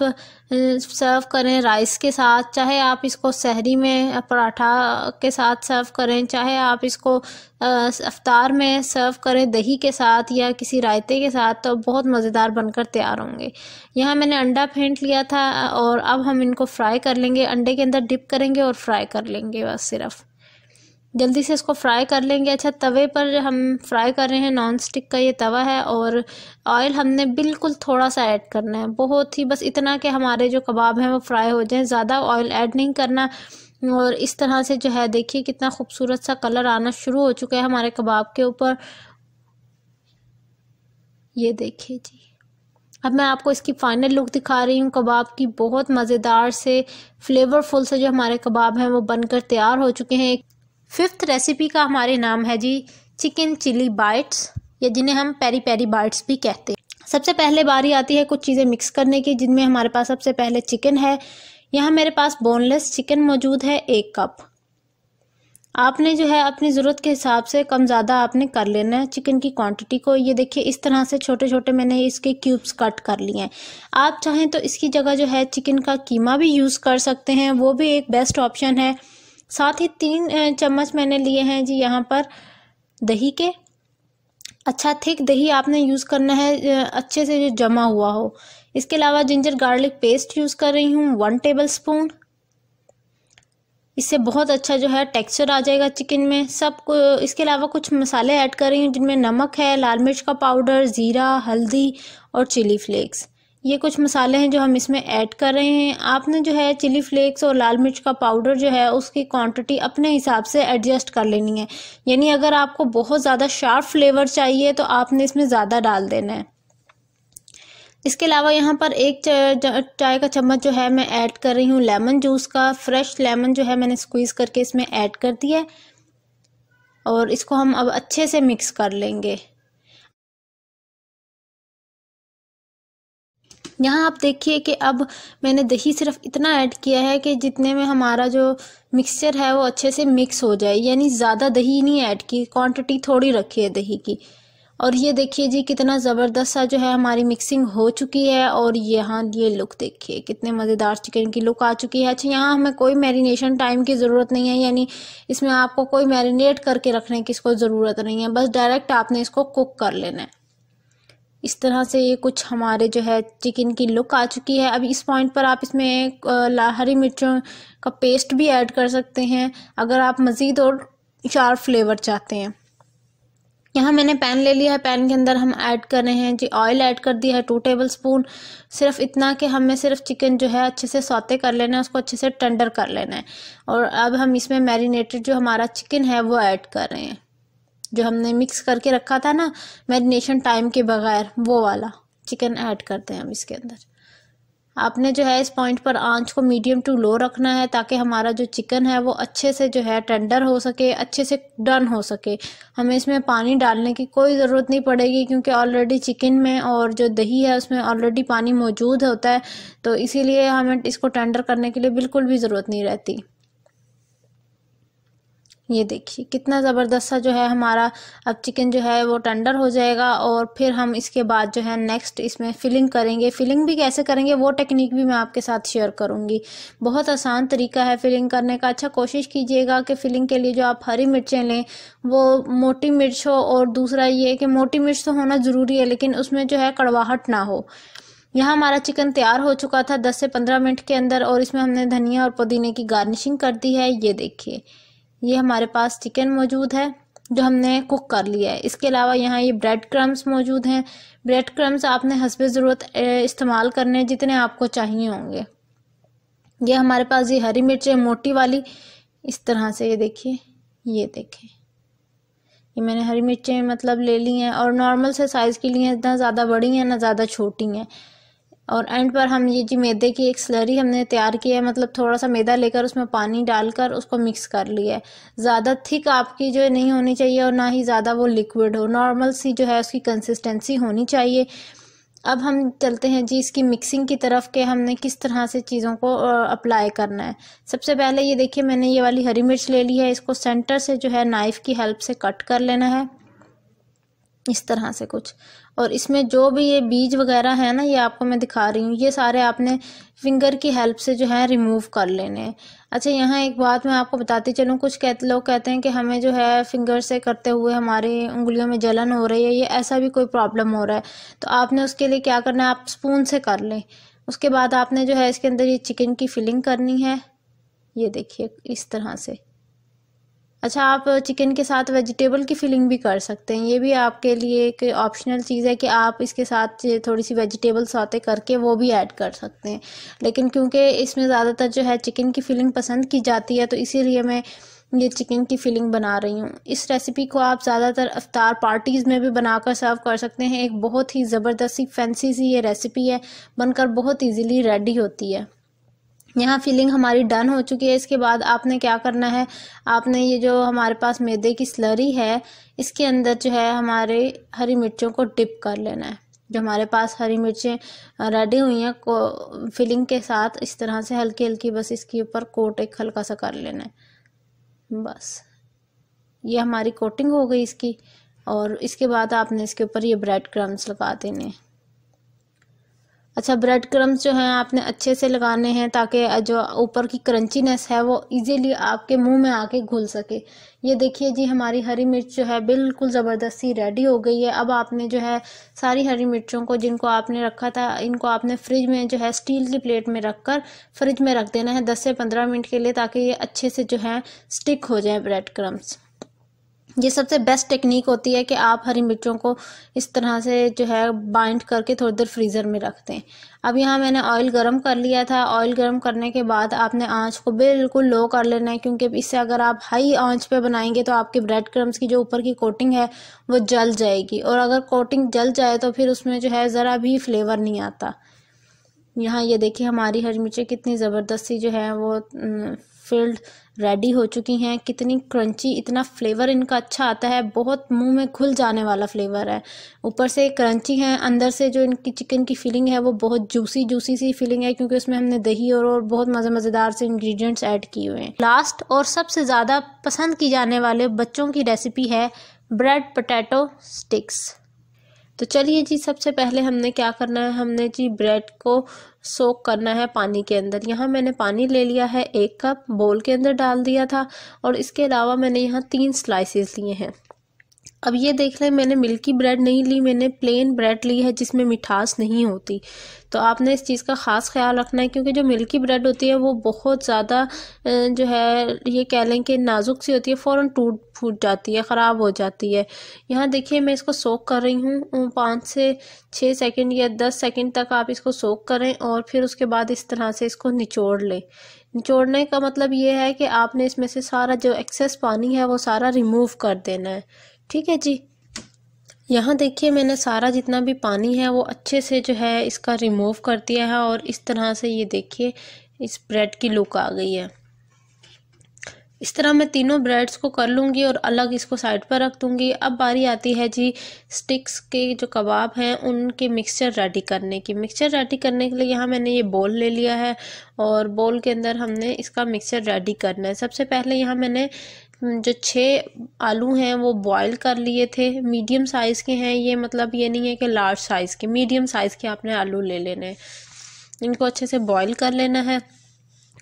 सर्व करें राइस के साथ, चाहे आप इसको सहरी में पराठा के साथ सर्व करें, चाहे आप इसको इफ्तार में सर्व करें दही के साथ या किसी रायते के साथ, तो बहुत मज़ेदार बनकर तैयार होंगे। यहाँ मैंने अंडा फेंट लिया था और अब हम इनको फ्राई कर लेंगे। अंडे के अंदर डिप करेंगे और फ्राई कर लेंगे, बस सिर्फ जल्दी से इसको फ्राई कर लेंगे। अच्छा, तवे पर हम फ्राई कर रहे हैं, नॉन स्टिक का ये तवा है और ऑयल हमने बिल्कुल थोड़ा सा ऐड करना है, बहुत ही बस इतना कि हमारे जो कबाब हैं वो फ्राई हो जाएं, ज़्यादा ऑयल ऐड नहीं करना। और इस तरह से जो है देखिए कितना खूबसूरत सा कलर आना शुरू हो चुका है हमारे कबाब के ऊपर, ये देखिए जी। अब मैं आपको इसकी फ़ाइनल लुक दिखा रही हूँ कबाब की। बहुत मज़ेदार से फ्लेवरफुल से जो हमारे कबाब हैं वो बनकर तैयार हो चुके हैं। 5th रेसिपी का हमारे नाम है जी चिकन चिली बाइट्स, या जिन्हें हम पेरी पेरी बाइट्स भी कहते हैं। सबसे पहले बारी आती है कुछ चीज़ें मिक्स करने की, जिनमें हमारे पास सबसे पहले चिकन है। यहाँ मेरे पास बोनलेस चिकन मौजूद है 1 कप। आपने जो है अपनी ज़रूरत के हिसाब से कम ज़्यादा आपने कर लेना है चिकन की क्वांटिटी को। ये देखिए इस तरह से छोटे छोटे मैंने इसके क्यूब्स कट कर लिए हैं। आप चाहें तो इसकी जगह जो है चिकन का कीमा भी यूज़ कर सकते हैं, वो भी एक बेस्ट ऑप्शन है। साथ ही 3 चम्मच मैंने लिए हैं जी यहाँ पर दही के। अच्छा थिक दही आपने यूज़ करना है, अच्छे से जो जमा हुआ हो। इसके अलावा जिंजर गार्लिक पेस्ट यूज़ कर रही हूँ 1 टेबलस्पून। इससे बहुत अच्छा जो है टेक्सचर आ जाएगा चिकन में सब को। इसके अलावा कुछ मसाले ऐड कर रही हूँ, जिनमें नमक है, लाल मिर्च का पाउडर, ज़ीरा, हल्दी और चिली फ्लेक्स। ये कुछ मसाले हैं जो हम इसमें ऐड कर रहे हैं। आपने जो है चिली फ्लेक्स और लाल मिर्च का पाउडर जो है उसकी क्वांटिटी अपने हिसाब से एडजस्ट कर लेनी है। यानी अगर आपको बहुत ज़्यादा शार्प फ्लेवर चाहिए तो आपने इसमें ज़्यादा डाल देना है। इसके अलावा यहाँ पर 1 चाय का चम्मच जो है मैं ऐड कर रही हूँ लेमन जूस का। फ्रेश लेमन जो है मैंने स्क्वीज़ करके इसमें ऐड कर दिया है और इसको हम अब अच्छे से मिक्स कर लेंगे। यहाँ आप देखिए कि अब मैंने दही सिर्फ इतना ऐड किया है कि जितने में हमारा जो मिक्सचर है वो अच्छे से मिक्स हो जाए। यानी ज़्यादा दही नहीं ऐड की, क्वांटिटी थोड़ी रखी है दही की। और ये देखिए जी कितना ज़बरदस्त सा जो है हमारी मिक्सिंग हो चुकी है। और यहाँ ये लुक देखिए कितने मज़ेदार चिकन की लुक आ चुकी है। अच्छा, यहाँ हमें कोई मैरिनेशन टाइम की ज़रूरत नहीं है, यानी इसमें आपको कोई मैरिनेट करके रखने की इसको ज़रूरत नहीं है, बस डायरेक्ट आपने इसको कुक कर लेना है। इस तरह से ये कुछ हमारे जो है चिकन की लुक आ चुकी है। अब इस पॉइंट पर आप इसमें हरी मिर्चों का पेस्ट भी ऐड कर सकते हैं, अगर आप मज़ीद और शार्प फ्लेवर चाहते हैं। यहाँ मैंने पैन ले लिया है, पैन के अंदर हम ऐड कर रहे हैं जी ऑयल ऐड कर दिया है 2 टेबलस्पून। सिर्फ इतना कि हमें सिर्फ चिकन जो है अच्छे से सौते कर लेना है, उसको अच्छे से टेंडर कर लेना है। और अब हम इसमें मैरिनेटेड जो हमारा चिकन है वो ऐड कर रहे हैं, जो हमने मिक्स करके रखा था ना मैरिनेशन टाइम के बगैर, वो वाला चिकन ऐड करते हैं हम इसके अंदर। आपने जो है इस पॉइंट पर आंच को मीडियम टू लो रखना है, ताकि हमारा जो चिकन है वो अच्छे से जो है टेंडर हो सके, अच्छे से डन हो सके। हमें इसमें पानी डालने की कोई ज़रूरत नहीं पड़ेगी, क्योंकि ऑलरेडी चिकन में और जो दही है उसमें ऑलरेडी पानी मौजूद होता है, तो इसीलिए हमें इसको टेंडर करने के लिए बिल्कुल भी ज़रूरत नहीं रहती। ये देखिए कितना ज़बरदस्त सा जो है हमारा अब चिकन जो है वो टेंडर हो जाएगा। और फिर हम इसके बाद जो है नेक्स्ट इसमें फिलिंग करेंगे। फिलिंग भी कैसे करेंगे वो टेक्निक भी मैं आपके साथ शेयर करूँगी, बहुत आसान तरीका है फिलिंग करने का। अच्छा, कोशिश कीजिएगा कि फिलिंग के लिए जो आप हरी मिर्चें लें वो मोटी मिर्च हो, और दूसरा ये कि मोटी मिर्च तो होना ज़रूरी है, लेकिन उसमें जो है कड़वाहट ना हो। यहाँ हमारा चिकन तैयार हो चुका था 10 से 15 मिनट के अंदर, और इसमें हमने धनिया और पुदीने की गार्निशिंग कर दी है। ये देखिए ये हमारे पास चिकन मौजूद है जो हमने कुक कर लिया है। इसके अलावा यहाँ ये ब्रेड क्रम्स मौजूद हैं। ब्रेड क्रम्स आपने हस्बे ज़रूरत इस्तेमाल करने हैं, जितने आपको चाहिए होंगे। ये हमारे पास ये हरी मिर्चें मोटी वाली, इस तरह से ये देखिए ये देखें, ये मैंने हरी मिर्चें मतलब ले ली हैं और नॉर्मल से साइज़ की ली हैं, ना ज़्यादा बड़ी हैं ना ज़्यादा छोटी हैं। और एंड पर हम ये जी मैदे की एक स्लरी हमने तैयार किया है, मतलब थोड़ा सा मैदा लेकर उसमें पानी डालकर उसको मिक्स कर लिया है। ज़्यादा थिक आपकी जो है नहीं होनी चाहिए और ना ही ज़्यादा वो लिक्विड हो, नॉर्मल सी जो है उसकी कंसिस्टेंसी होनी चाहिए। अब हम चलते हैं जी इसकी मिक्सिंग की तरफ के हमने किस तरह से चीज़ों को अप्लाई करना है। सबसे पहले ये देखिए मैंने ये वाली हरी मिर्च ले ली है, इसको सेंटर से जो है नाइफ़ की हेल्प से कट कर लेना है इस तरह से कुछ। और इसमें जो भी ये बीज वगैरह है ना, ये आपको मैं दिखा रही हूँ, ये सारे आपने फिंगर की हेल्प से जो है रिमूव कर लेने हैं। अच्छा यहाँ एक बात मैं आपको बताती चलूँ, कुछ लोग कहते हैं कि हमें जो है फिंगर से करते हुए हमारी उंगलियों में जलन हो रही है, ये ऐसा भी कोई प्रॉब्लम हो रहा है तो आपने उसके लिए क्या करना है, आप स्पून से कर लें। उसके बाद आपने जो है इसके अंदर ये चिकन की फिलिंग करनी है, ये देखिए इस तरह से। अच्छा आप चिकन के साथ वेजिटेबल की फिलिंग भी कर सकते हैं, ये भी आपके लिए एक ऑप्शनल चीज़ है कि आप इसके साथ थोड़ी सी वेजिटेबल सौते करके वो भी ऐड कर सकते हैं। लेकिन क्योंकि इसमें ज़्यादातर जो है चिकन की फिलिंग पसंद की जाती है तो इसीलिए मैं ये चिकन की फिलिंग बना रही हूँ। इस रेसिपी को आप ज़्यादातर इफ्तार पार्टीज़ में भी बनाकर सर्व कर सकते हैं। एक बहुत ही ज़बरदस्त सी फैंसी सी ये रेसिपी है, बनकर बहुत ईजीली रेडी होती है। यहाँ फिलिंग हमारी डन हो चुकी है। इसके बाद आपने क्या करना है, आपने ये जो हमारे पास मैदे की स्लरी है इसके अंदर जो है हमारे हरी मिर्चों को डिप कर लेना है। जो हमारे पास हरी मिर्चें रेडी हुई हैं को फिलिंग के साथ इस तरह से हल्की हल्की बस इसके ऊपर कोट एक हल्का सा कर लेना है। बस ये हमारी कोटिंग हो गई इसकी। और इसके बाद आपने इसके ऊपर ये ब्रेड क्रम्स लगा देने हैं। अच्छा ब्रेड क्रम्स जो हैं आपने अच्छे से लगाने हैं ताकि जो ऊपर की क्रंचीनेस है वो इजीली आपके मुंह में आके घुल सके। ये देखिए जी हमारी हरी मिर्च जो है बिल्कुल ज़बरदस्ती रेडी हो गई है। अब आपने जो है सारी हरी मिर्चों को जिनको आपने रखा था इनको आपने फ्रिज में जो है स्टील की प्लेट में रख कर फ्रिज में रख देना है 10 से 15 मिनट के लिए, ताकि ये अच्छे से जो है स्टिक हो जाए ब्रेड क्रम्स। ये सबसे बेस्ट टेक्निक होती है कि आप हरी मिर्चों को इस तरह से जो है बाइंड करके थोड़ी देर फ्रीज़र में रख दें। अब यहाँ मैंने ऑयल गरम कर लिया था। ऑयल गरम करने के बाद आपने आंच को बिल्कुल लो कर लेना है, क्योंकि इससे अगर आप हाई आंच पे बनाएंगे तो आपके ब्रेड क्रम्स की जो ऊपर की कोटिंग है वो जल जाएगी, और अगर कोटिंग जल जाए तो फिर उसमें जो है ज़रा भी फ्लेवर नहीं आता। यहाँ ये देखिए हमारी हरी मिर्चें कितनी ज़बरदस्ती जो है वो फिल्ड रेडी हो चुकी हैं। कितनी क्रंची, इतना फ्लेवर इनका अच्छा आता है, बहुत मुंह में घुल जाने वाला फ्लेवर है। ऊपर से क्रंची हैं, अंदर से जो इनकी चिकन की फीलिंग है वो बहुत जूसी जूसी सी फीलिंग है, क्योंकि उसमें हमने दही और बहुत मज़ेदार से इंग्रेडिएंट्स ऐड किए हुए हैं। लास्ट और सबसे ज़्यादा पसंद की जाने वाले बच्चों की रेसिपी है ब्रेड पोटैटो स्टिक्स। तो चलिए जी सबसे पहले हमने क्या करना है, हमने जी ब्रेड को सोक करना है पानी के अंदर। यहाँ मैंने पानी ले लिया है 1 कप, बोल के अंदर डाल दिया था। और इसके अलावा मैंने यहाँ 3 स्लाइसेस लिए हैं। अब ये देख लें मैंने मिल्की ब्रेड नहीं ली, मैंने प्लेन ब्रेड ली है जिसमें मिठास नहीं होती। तो आपने इस चीज़ का ख़ास ख्याल रखना है, क्योंकि जो मिल्की ब्रेड होती है वो बहुत ज़्यादा जो है ये कह लें कि नाजुक सी होती है, फ़ौरन टूट फूट जाती है, ख़राब हो जाती है। यहाँ देखिए मैं इसको सोक कर रही हूँ 5 से 6 सेकंड या 10 सेकंड तक आप इसको सोक करें, और फिर उसके बाद इस तरह से इसको निचोड़ लें। निचोड़ने का मतलब ये है कि आपने इसमें से सारा जो एक्सेस पानी है वो सारा रिमूव कर देना है। ठीक है जी, यहाँ देखिए मैंने सारा जितना भी पानी है वो अच्छे से जो है इसका रिमूव कर दिया है, और इस तरह से ये देखिए इस ब्रेड की लुक आ गई है। इस तरह मैं तीनों ब्रेड्स को कर लूँगी और अलग इसको साइड पर रख दूँगी। अब बारी आती है जी स्टिक्स के जो कबाब हैं उनके मिक्सचर रेडी करने की। मिक्सचर रेडी करने के लिए यहाँ मैंने ये बोल ले लिया है और बोल के अंदर हमने इसका मिक्सचर रेडी करना है। सबसे पहले यहाँ मैंने जो 6 आलू हैं वो बॉईल कर लिए थे, मीडियम साइज़ के हैं ये, मतलब ये नहीं है कि लार्ज साइज़ के, मीडियम साइज़ के आपने आलू ले लेने हैं। इनको अच्छे से बॉईल कर लेना है।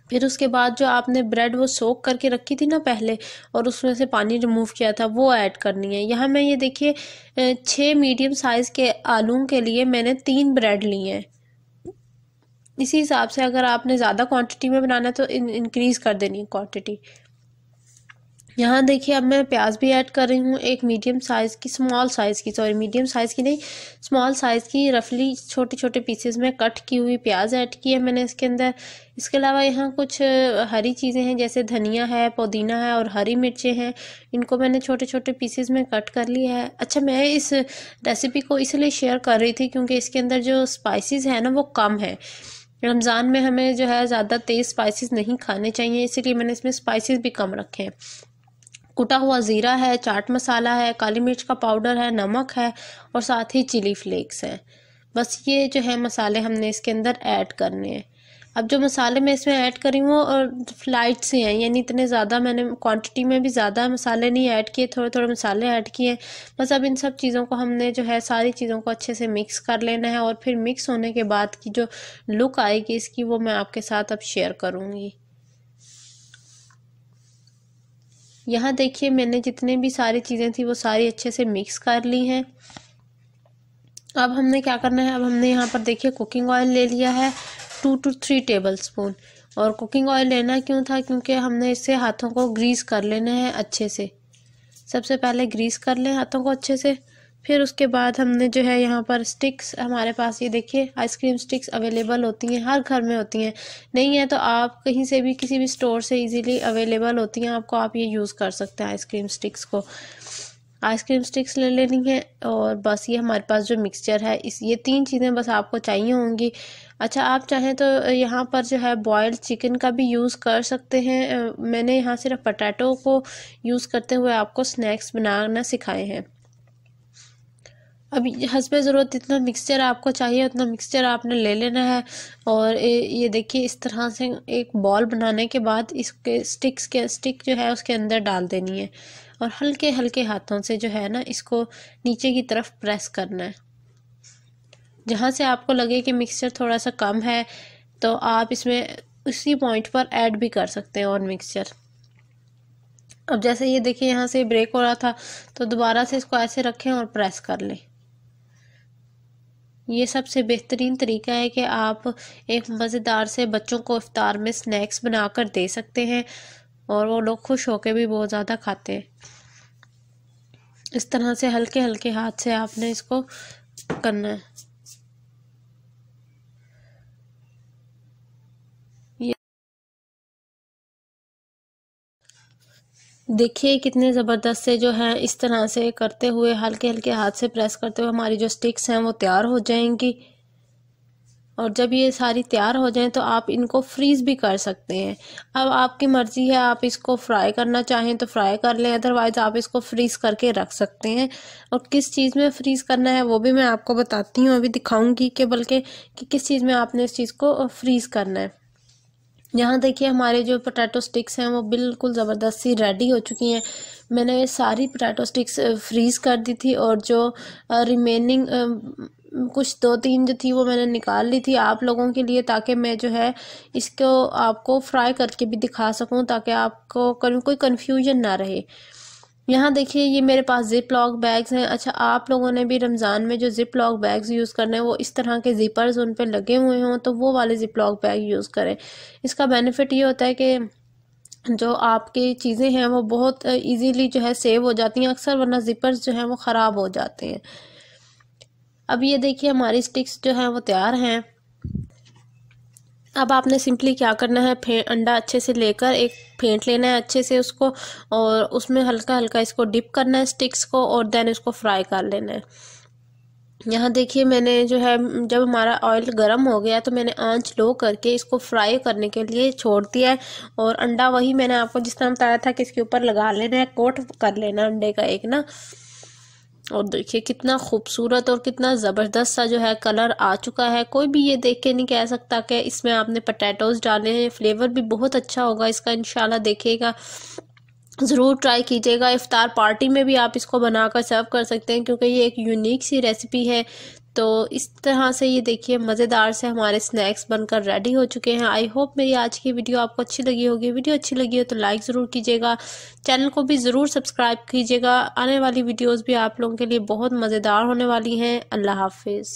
फिर उसके बाद जो आपने ब्रेड वो सोक करके रखी थी ना पहले, और उसमें से पानी रिमूव किया था, वो ऐड करनी है। यहाँ मैं ये देखिए 6 मीडियम साइज़ के आलू के लिए मैंने 3 ब्रेड लिए हैं। इसी हिसाब से अगर आपने ज़्यादा क्वांटिटी में बनाना है तो इंक्रीज़ कर देनी है क्वांटिटी। यहाँ देखिए अब मैं प्याज भी ऐड कर रही हूँ, एक मीडियम साइज़ की स्मॉल साइज़ की रफली छोटे छोटे पीसेस में कट की हुई प्याज ऐड की है मैंने इसके अंदर। इसके अलावा यहाँ कुछ हरी चीज़ें हैं जैसे धनिया है, पुदीना है और हरी मिर्चें हैं, इनको मैंने छोटे छोटे पीसेस में कट कर लिया है। अच्छा, मैं इस रेसिपी को इसलिए शेयर कर रही थी क्योंकि इसके अंदर जो स्पाइसेस है ना वो कम है। रमज़ान में हमें जो है ज़्यादा तेज़ स्पाइसेस नहीं खाने चाहिए, इसीलिए मैंने इसमें स्पाइसेस भी कम रखे हैं। कुटा हुआ ज़ीरा है, चाट मसाला है, काली मिर्च का पाउडर है, नमक है और साथ ही चिली फ्लेक्स है। बस ये जो है मसाले हमने इसके अंदर ऐड करने हैं। अब जो मसाले मैं इसमें ऐड करी हूँ और लाइट से हैं, यानी इतने ज़्यादा मैंने क्वांटिटी में भी ज़्यादा मसाले नहीं ऐड किए, थोड़े थोड़े मसाले ऐड किए बस। अब इन सब चीज़ों को हमने जो है सारी चीज़ों को अच्छे से मिक्स कर लेना है और फिर मिक्स होने के बाद की जो लुक आएगी इसकी वो मैं आपके साथ अब शेयर करूँगी। यहाँ देखिए मैंने जितने भी सारी चीज़ें थी वो सारी अच्छे से मिक्स कर ली हैं। अब हमने क्या करना है, अब हमने यहाँ पर देखिए कुकिंग ऑयल ले लिया है 2 to 3 टेबलस्पून। और कुकिंग ऑयल लेना क्यों था, क्योंकि हमने इससे हाथों को ग्रीस कर लेना है अच्छे से। सबसे पहले ग्रीस कर लें हाथों को अच्छे से, फिर उसके बाद हमने जो है यहाँ पर स्टिक्स, हमारे पास ये देखिए आइसक्रीम स्टिक्स अवेलेबल होती हैं, हर घर में होती हैं, नहीं है तो आप कहीं से भी किसी भी स्टोर से इजीली अवेलेबल होती हैं आपको, आप ये यूज़ कर सकते हैं आइसक्रीम स्टिक्स को। आइसक्रीम स्टिक्स ले लेनी है और बस ये हमारे पास जो मिक्सचर है इस ये 3 चीज़ें बस आपको चाहिए होंगी। अच्छा, आप चाहें तो यहाँ पर जो है बॉयल्ड चिकन का भी यूज़ कर सकते हैं, मैंने यहाँ सिर्फ पटैटो को यूज़ करते हुए आपको स्नैक्स बनाना सिखाए हैं। अब हस्बे ज़रूरत इतना मिक्सचर आपको चाहिए उतना मिक्सचर आपने ले लेना है। और ये देखिए इस तरह से एक बॉल बनाने के बाद इसके स्टिक जो है उसके अंदर डाल देनी है और हल्के हल्के हाथों से जो है ना इसको नीचे की तरफ प्रेस करना है। जहाँ से आपको लगे कि मिक्सचर थोड़ा सा कम है तो आप इसमें उसी पॉइंट पर ऐड भी कर सकते हैं और मिक्सचर। अब जैसे ये देखिए यहाँ से ब्रेक हो रहा था तो दोबारा से इसको ऐसे रखें और प्रेस कर लें। ये सबसे बेहतरीन तरीका है कि आप एक मज़ेदार से बच्चों को इफ्तार में स्नैक्स बनाकर दे सकते हैं और वो लोग खुश होकर भी बहुत ज़्यादा खाते हैं। इस तरह से हल्के हल्के हाथ से आपने इसको करना है। देखिए कितने ज़बरदस्त से जो है इस तरह से करते हुए हल्के हल्के हाथ से प्रेस करते हुए हमारी जो स्टिक्स हैं वो तैयार हो जाएंगी। और जब ये सारी तैयार हो जाएं तो आप इनको फ्रीज़ भी कर सकते हैं। अब आपकी मर्ज़ी है, आप इसको फ्राई करना चाहें तो फ्राई कर लें, अदरवाइज़ आप इसको फ्रीज़ करके रख सकते हैं। और किस चीज़ में फ्रीज़ करना है वो भी मैं आपको बताती हूँ, अभी दिखाऊँगी कि बल्कि कि किस चीज़ में आपने इस चीज़ को फ्रीज़ करना है। यहाँ देखिए हमारे जो पोटैटो स्टिक्स हैं वो बिल्कुल ज़बरदस्त सी रेडी हो चुकी हैं। मैंने सारी पोटैटो स्टिक्स फ्रीज़ कर दी थी और जो रिमेनिंग कुछ 2-3 जो थी वो मैंने निकाल ली थी आप लोगों के लिए, ताकि मैं जो है इसको आपको फ्राई करके भी दिखा सकूं ताकि आपको कोई कन्फ्यूजन ना रहे। यहाँ देखिए ये मेरे पास ज़िप लॉक बैग्स हैं। अच्छा, आप लोगों ने भी रमज़ान में जो ज़िप लॉक बैग्स यूज़ करने हैं वो इस तरह के ज़िपर्स उन पे लगे हुए हों तो वो वाले ज़िप लॉक बैग यूज़ करें। इसका बेनिफिट ये होता है कि जो आपकी चीज़ें हैं वो बहुत इजीली जो है सेव हो जाती हैं अक्सर, वरना ज़िपर्स जो हैं वो ख़राब हो जाते हैं। अब ये देखिए हमारी स्टिक्स जो हैं वो तैयार हैं। अब आपने सिंपली क्या करना है, अंडा अच्छे से लेकर एक फेंट लेना है अच्छे से उसको और उसमें हल्का हल्का इसको डिप करना है स्टिक्स को और देन इसको फ्राई कर लेना है। यहाँ देखिए मैंने जो है जब हमारा ऑयल गर्म हो गया तो मैंने आंच लो करके इसको फ्राई करने के लिए छोड़ दिया है। और अंडा वही मैंने आपको जिस तरह बताया था कि इसके ऊपर लगा लेना है, कोट कर लेना अंडे का एक ना। और देखिए कितना खूबसूरत और कितना ज़बरदस्त सा जो है कलर आ चुका है। कोई भी ये देख के नहीं कह सकता कि इसमें आपने पटैटोज़ डाले हैं। फ्लेवर भी बहुत अच्छा होगा इसका, इंशाल्लाह देखिएगा, ज़रूर ट्राई कीजिएगा। इफ्तार पार्टी में भी आप इसको बनाकर सर्व कर सकते हैं क्योंकि ये एक यूनिक सी रेसिपी है। तो इस तरह से ये देखिए मज़ेदार से हमारे स्नैक्स बनकर रेडी हो चुके हैं। आई होप मेरी आज की वीडियो आपको अच्छी लगी होगी। वीडियो अच्छी लगी हो तो लाइक ज़रूर कीजिएगा, चैनल को भी ज़रूर सब्सक्राइब कीजिएगा। आने वाली वीडियोस भी आप लोगों के लिए बहुत मज़ेदार होने वाली हैं। अल्लाह हाफिज़।